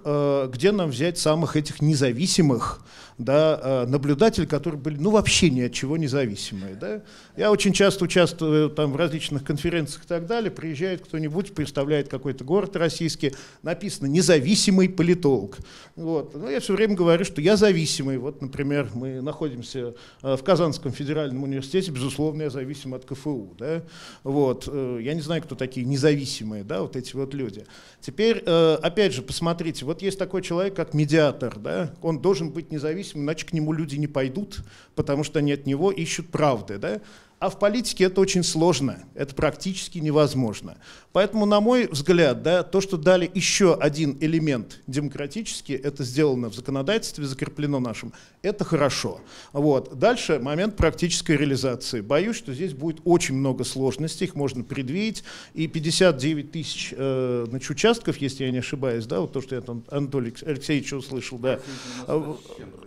где нам взять самых этих независимых, да, наблюдателей, которые были ну, вообще ни от чего независимые. Да? Я очень часто участвую там, в различных конференциях и так далее. Приезжает кто-нибудь, представляет какой-то город российский, написано «независимый политолог». Вот. Ну, я все время говорю, что я зависимый. Вот, например, мы находимся в Казанском федеральном университете, безусловно, я зависим от КФУ. Да? Вот. Я не знаю, кто такие независимые, да, вот эти вот люди. Теперь, опять же, посмотрите, вот есть такой человек, как медиатор, да? Он должен быть независимым, иначе к нему люди не пойдут, потому что они от него ищут правды. Да? А в политике это очень сложно, это практически невозможно. Поэтому, на мой взгляд, да, то, что дали еще один элемент демократический, это сделано в законодательстве, закреплено нашим, это хорошо. Вот. Дальше момент практической реализации. Боюсь, что здесь будет очень много сложностей, их можно предвидеть. И пятьдесят девять тысяч э, значит, участков, если я не ошибаюсь, да, вот то, что я там Анатолий Алексеевич услышал, да.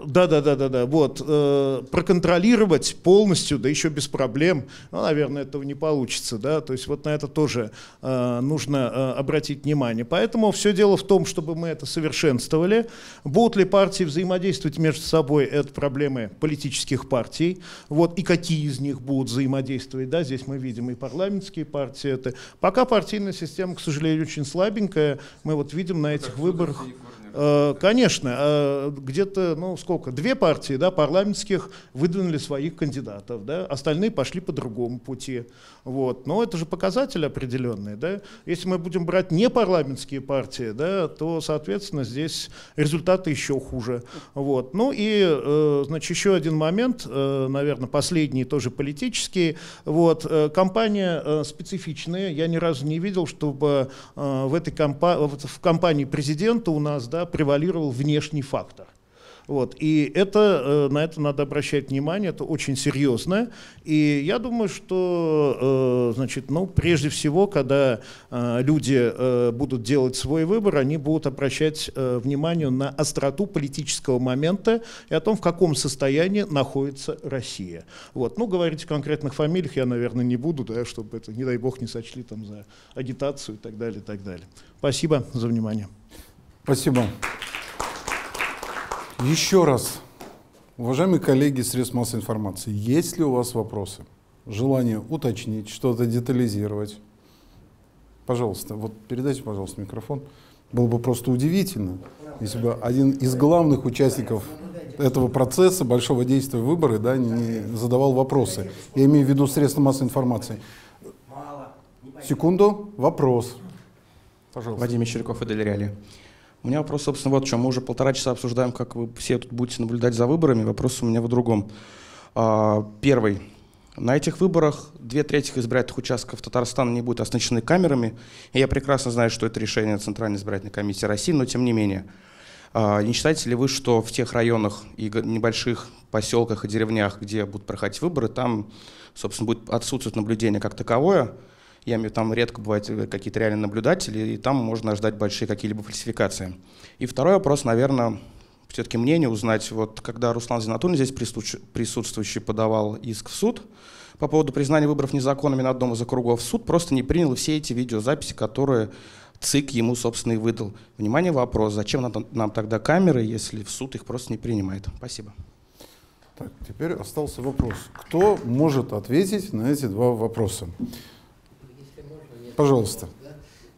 Да, да, да, да, да. Вот. Э, проконтролировать полностью, да еще без проблем, проблем, ну, наверное, этого не получится, да, то есть вот на это тоже э, нужно э, обратить внимание. Поэтому все дело в том, чтобы мы это совершенствовали. Будут ли партии взаимодействовать между собой, это проблемы политических партий, вот, и какие из них будут взаимодействовать, да, здесь мы видим и парламентские партии, это пока партийная система, к сожалению, очень слабенькая, мы вот видим на этих выборах. Конечно, где-то, ну сколько, две партии, да, парламентских выдвинули своих кандидатов, да, остальные пошли по другому пути. Вот. Но это же показатель определенный. Да. Если мы будем брать не парламентские партии, да, то, соответственно, здесь результаты еще хуже. Вот. Ну и, значит, еще один момент, наверное, последний, тоже политический. Вот. Компания специфичная, я ни разу не видел, чтобы в этой компа- в компании президента у нас, да, превалировал внешний фактор. Вот. И это, на это надо обращать внимание, это очень серьезно. И я думаю, что, значит, ну, прежде всего, когда люди будут делать свой выбор, они будут обращать внимание на остроту политического момента и о том, в каком состоянии находится Россия. Вот. Ну, говорить о конкретных фамилиях я, наверное, не буду, да, чтобы это, не дай бог, не сочли там за агитацию и так далее, и так далее. Спасибо за внимание. Спасибо. Еще раз, уважаемые коллеги средств массовой информации, есть ли у вас вопросы, желание уточнить, что-то детализировать? Пожалуйста, вот передайте, пожалуйста, микрофон. Было бы просто удивительно, если бы один из главных участников этого процесса, большого действия выборы, да, не задавал вопросы. Я имею в виду средства массовой информации. Секунду, вопрос. Пожалуйста. Вадим Ищеряков, Эдель Реалия. У меня вопрос, собственно, вот в чем. Мы уже полтора часа обсуждаем, как вы все тут будете наблюдать за выборами. Вопрос у меня в другом. Первый. На этих выборах две трети избирательных участков Татарстана не будут оснащены камерами. И я прекрасно знаю, что это решение Центральной избирательной комиссии России, но тем не менее. Не считаете ли вы, что в тех районах и небольших поселках и деревнях, где будут проходить выборы, там, собственно, будет отсутствовать наблюдение как таковое? Я имею в виду, там редко бывают какие-то реальные наблюдатели, и там можно ждать большие какие-либо фальсификации. И второй вопрос, наверное, все-таки мнение узнать. Вот когда Руслан Зинатуллин, здесь присутствующий, подавал иск в суд по поводу признания выборов незаконными на одном из округов, суд просто не принял все эти видеозаписи, которые ЦИК ему, собственно, и выдал. Внимание, вопрос, зачем нам тогда камеры, если в суд их просто не принимает? Спасибо. Так, теперь остался вопрос. Кто может ответить на эти два вопроса? Пожалуйста.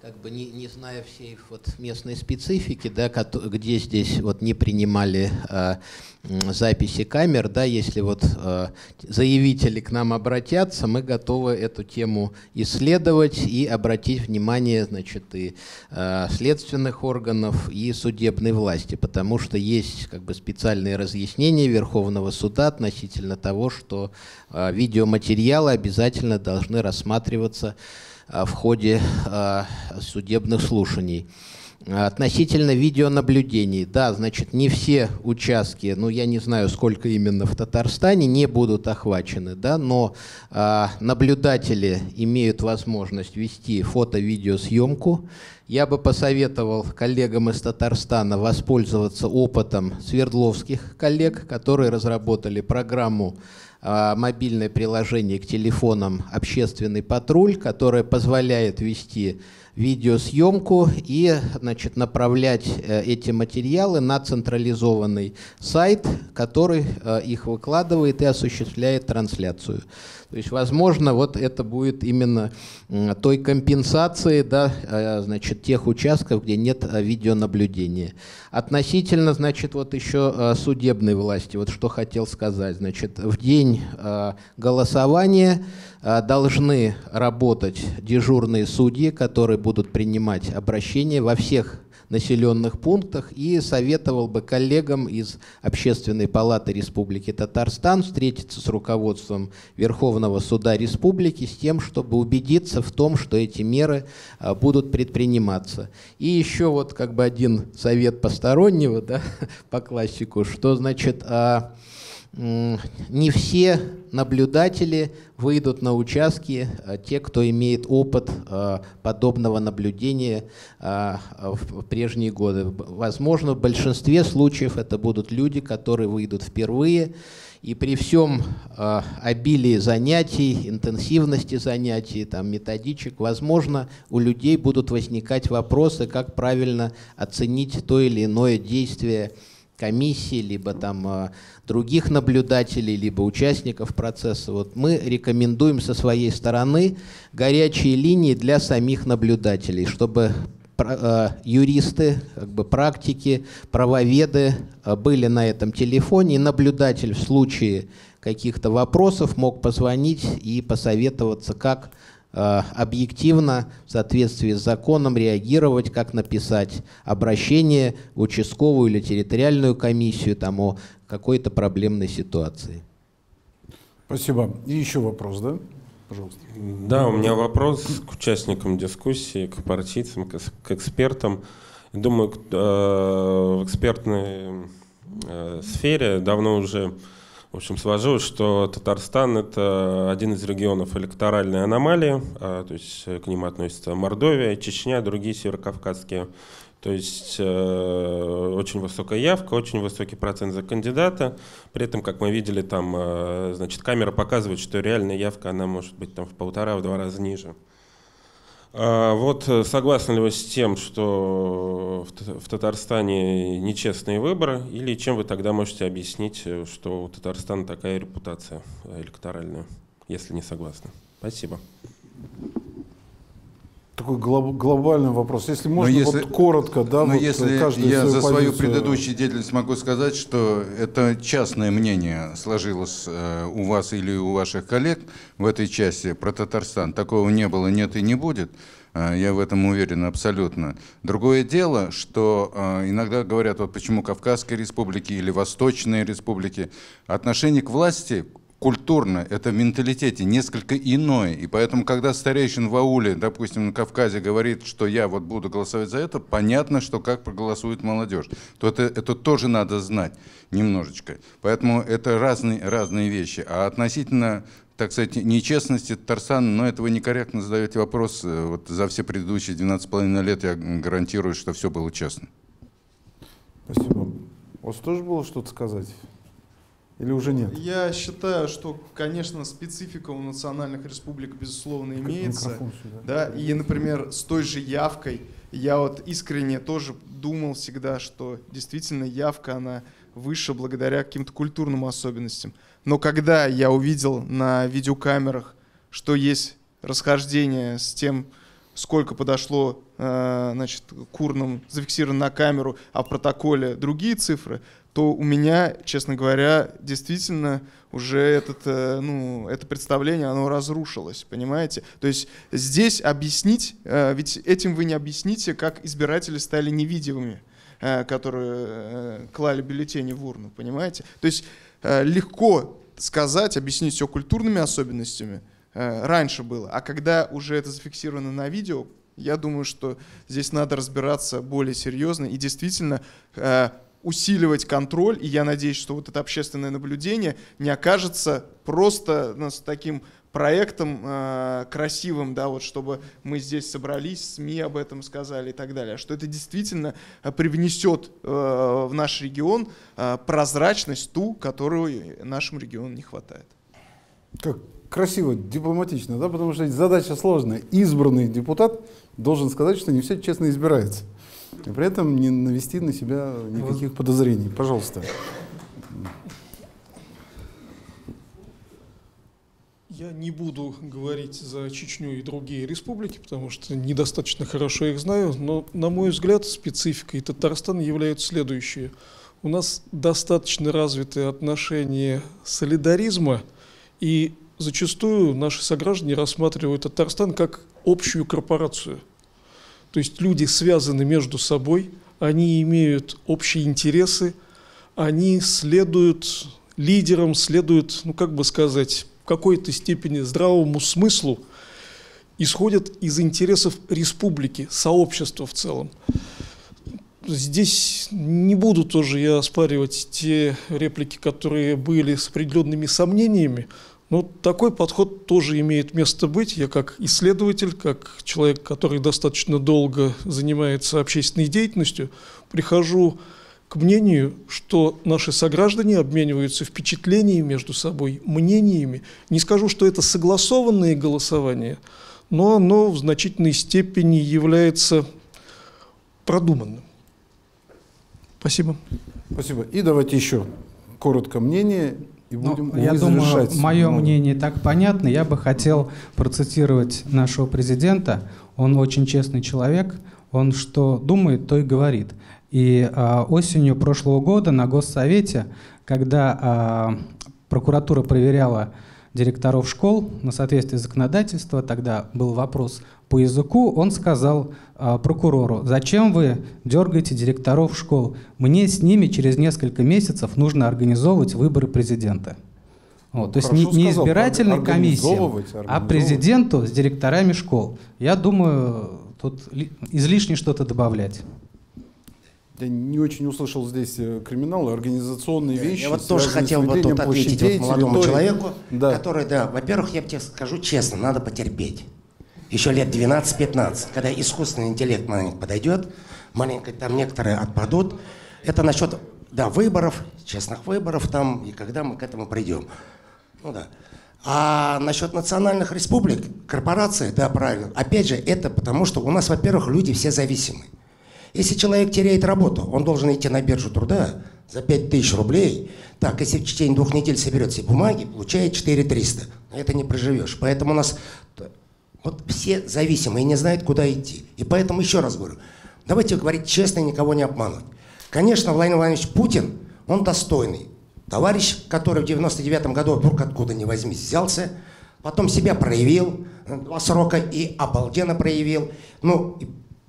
Как бы не, не зная всей вот местной специфики, да, где здесь вот не принимали э, записи камер, да, если вот э, заявители к нам обратятся, мы готовы эту тему исследовать и обратить внимание, значит, и э, следственных органов, и судебной власти, потому что есть как бы специальные разъяснения Верховного суда относительно того, что э, видеоматериалы обязательно должны рассматриваться в ходе э, судебных слушаний. Относительно видеонаблюдений, да, значит, не все участки, ну, я не знаю, сколько именно в Татарстане, не будут охвачены, да, но э, наблюдатели имеют возможность вести фото-видеосъемку. Я бы посоветовал коллегам из Татарстана воспользоваться опытом свердловских коллег, которые разработали программу, мобильное приложение к телефонам «Общественный патруль», которое позволяет вести видеосъемку и, значит, направлять эти материалы на централизованный сайт, который их выкладывает и осуществляет трансляцию. То есть, возможно, вот это будет именно той компенсацией, да, значит, тех участков, где нет видеонаблюдения. Относительно, значит, вот еще судебной власти, вот что хотел сказать, значит, в день голосования должны работать дежурные судьи, которые будут принимать обращения во всех населенных пунктах, и советовал бы коллегам из Общественной палаты Республики Татарстан встретиться с руководством Верховного суда Республики с тем, чтобы убедиться в том, что эти меры будут предприниматься. И еще вот как бы один совет постороннего, да, по классику, что значит… Не все наблюдатели выйдут на участки, те, кто имеет опыт подобного наблюдения в прежние годы. Возможно, в большинстве случаев это будут люди, которые выйдут впервые И при всем э, обилии занятий, интенсивности занятий, там, методичек, возможно, у людей будут возникать вопросы, как правильно оценить то или иное действие комиссии, либо там, э, других наблюдателей, либо участников процесса. Вот мы рекомендуем со своей стороны горячие линии для самих наблюдателей, чтобы юристы, как бы практики, правоведы были на этом телефоне, и наблюдатель в случае каких-то вопросов мог позвонить и посоветоваться, как объективно, в соответствии с законом, реагировать, как написать обращение в участковую или территориальную комиссию там, о какой-то проблемной ситуации. Спасибо. И еще вопрос, да? Пожалуйста. Да, у меня вопрос к участникам дискуссии, к партийцам, к экспертам. Думаю, в экспертной сфере давно уже, в общем, сложилось, что Татарстан — это один из регионов электоральной аномалии, то есть к ним относятся Мордовия, Чечня, другие северокавказские. То есть э, очень высокая явка, очень высокий процент за кандидата. При этом, как мы видели, там, э, значит, камера показывает, что реальная явка, она может быть там в полтора, в два раза ниже. А вот согласны ли вы с тем, что в, в Татарстане нечестные выборы, или чем вы тогда можете объяснить, что у Татарстана такая репутация электоральная, если не согласны? Спасибо. Такой глобальный вопрос. Если можно, если, вот коротко, да, но вот если каждый я свою за свою позицию... предыдущую деятельность могу сказать, что это частное мнение сложилось у вас или у ваших коллег в этой части про Татарстан. Такого не было, нет и не будет. Я в этом уверен абсолютно. Другое дело, что иногда говорят, вот почему Кавказские республики или Восточные республики отношение к власти культурно, это в менталитете несколько иное. И поэтому, когда старейшин в ауле, допустим, на Кавказе говорит, что я вот буду голосовать за это, понятно, что как проголосует молодежь. То это, это тоже надо знать немножечко. Поэтому это разные, разные вещи. А относительно, так сказать, нечестности Татарстана, но это вы некорректно задаете вопрос. Вот за все предыдущие двенадцать с половиной лет я гарантирую, что все было честно. Спасибо. У вас тоже было что-то сказать? Или уже нет? Я считаю, что, конечно, специфика у национальных республик, безусловно, имеется. Да? И, например, с той же явкой, я вот искренне тоже думал всегда, что действительно явка, она выше благодаря каким-то культурным особенностям. Но когда я увидел на видеокамерах, что есть расхождение с тем, сколько подошло, значит, к урнам, зафиксировано на камеру, а в протоколе другие цифры, то у меня, честно говоря, действительно уже этот, ну, это представление, оно разрушилось, понимаете? То есть здесь объяснить, ведь этим вы не объясните, как избиратели стали невидимыми, которые клали бюллетени в урну, понимаете? То есть легко сказать, объяснить все культурными особенностями, раньше было, а когда уже это зафиксировано на видео, я думаю, что здесь надо разбираться более серьезно и действительно усиливать контроль, и я надеюсь, что вот это общественное наблюдение не окажется просто ну, с таким проектом э, красивым, да, вот, чтобы мы здесь собрались, СМИ об этом сказали и так далее, что это действительно привнесет э, в наш регион э, прозрачность, ту, которую нашему региону не хватает. Как красиво, дипломатично, да, потому что задача сложная. Избранный депутат должен сказать, что не все честно избирается. И при этом не навести на себя никаких вот подозрений. Пожалуйста. Я не буду говорить за Чечню и другие республики, потому что недостаточно хорошо их знаю, но, на мой взгляд, спецификой Татарстана являются следующие. У нас достаточно развитые отношения солидаризма, и зачастую наши сограждане рассматривают Татарстан как общую корпорацию. То есть люди связаны между собой, они имеют общие интересы, они следуют лидерам, следуют, ну как бы сказать, в какой-то степени здравому смыслу, исходят из интересов республики, сообщества в целом. Здесь не буду тоже я оспаривать те реплики, которые были с определенными сомнениями, но такой подход тоже имеет место быть. Я как исследователь, как человек, который достаточно долго занимается общественной деятельностью, прихожу к к мнению, что наши сограждане обмениваются впечатлениями между собой, мнениями. Не скажу, что это согласованные голосования, но оно в значительной степени является продуманным. Спасибо. Спасибо. И давайте еще коротко мнение. И будем, ну, я думаю, мое мнение так понятно. Я бы хотел процитировать нашего президента. Он очень честный человек. Он что думает, то и говорит. И э, осенью прошлого года на Госсовете, когда э, прокуратура проверяла директоров школ на соответствие законодательства, тогда был вопрос по языку, он сказал э, прокурору: «Зачем вы дергаете директоров школ? Мне с ними через несколько месяцев нужно организовывать выборы президента». Вот, то есть не, не избирательной комиссии, а президенту с директорами школ. Я думаю, тут излишне что-то добавлять. Я не очень услышал здесь криминал, организационные вещи. Я вот тоже хотел вот тут ответить вот молодому территории. человеку, да. который, да, во-первых, я тебе скажу честно, надо потерпеть. Еще лет двенадцать-пятнадцать, когда искусственный интеллект маленько подойдет, маленько там некоторые отпадут. Это насчет, да, выборов, честных выборов там, и когда мы к этому придем. Ну да. А насчет национальных республик, корпораций, да, правильно. Опять же, это потому, что у нас, во-первых, люди все зависимы. Если человек теряет работу, он должен идти на биржу труда за пять тысяч рублей. Так, если в течение двух недель соберет все бумаги, получает четыре тысячи триста. Это не проживешь. Поэтому у нас вот все зависимы и не знают, куда идти. И поэтому еще раз говорю, давайте говорить честно и никого не обманывать. Конечно, Владимир Владимирович Путин, он достойный. Товарищ, который в девяносто девятом году вдруг откуда ни возьмись взялся, потом себя проявил два срока и обалденно проявил. Ну,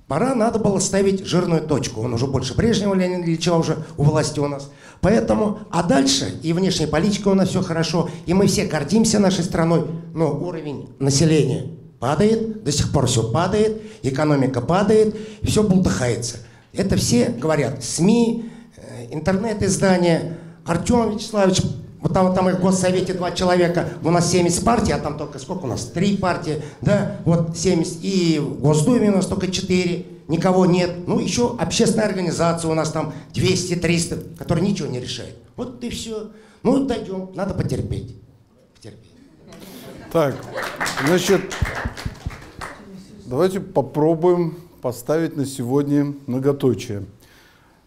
пора, надо было ставить жирную точку. Он уже больше прежнего Леонида Ильича уже у власти у нас. Поэтому, а дальше и внешняя политика у нас все хорошо, и мы все гордимся нашей страной, но уровень населения падает, до сих пор все падает, экономика падает, все бултыхается. Это все говорят СМИ, интернет-издания. Артем Вячеславович, вот там, вот там их в Госсовете два человека, у нас семьдесят партий, а там только сколько у нас? Три партии, да, вот семьдесят, и в Госдуме у нас только четыре, никого нет. Ну, еще общественная организация у нас там двести-триста, которые ничего не решает. Вот и все. Ну, дойдем, надо потерпеть. Потерпеть. Так, значит, давайте попробуем поставить на сегодня многоточие.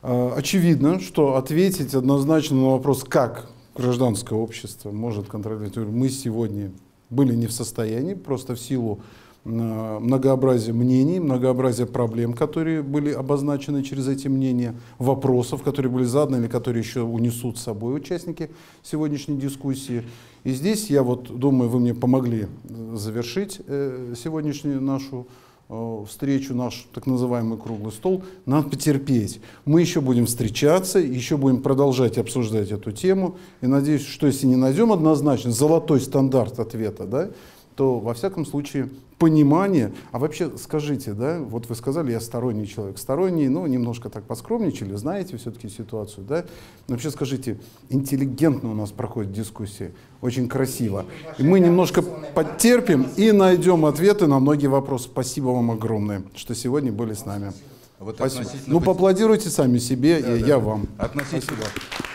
Очевидно, что ответить однозначно на вопрос, как гражданское общество может контролировать, мы сегодня были не в состоянии, просто в силу многообразия мнений, многообразия проблем, которые были обозначены через эти мнения, вопросов, которые были заданы или которые еще унесут с собой участники сегодняшней дискуссии. И здесь, я вот думаю, вы мне помогли завершить сегодняшнюю нашу встречу, наш так называемый круглый стол, надо потерпеть. Мы еще будем встречаться, еще будем продолжать обсуждать эту тему. И надеюсь, что если не найдем однозначно золотой стандарт ответа, да, то во всяком случае понимание. А вообще скажите, да, вот вы сказали, я сторонний человек, сторонний, ну, немножко так поскромничали, знаете все-таки ситуацию, да? Вообще скажите, интеллигентно у нас проходит дискуссия, очень красиво. И мы немножко потерпим и найдем ответы на многие вопросы. Спасибо вам огромное, что сегодня были с нами. Вот спасибо. Ну, поаплодируйте сами себе, да, и да. я вам. Относительно. Спасибо.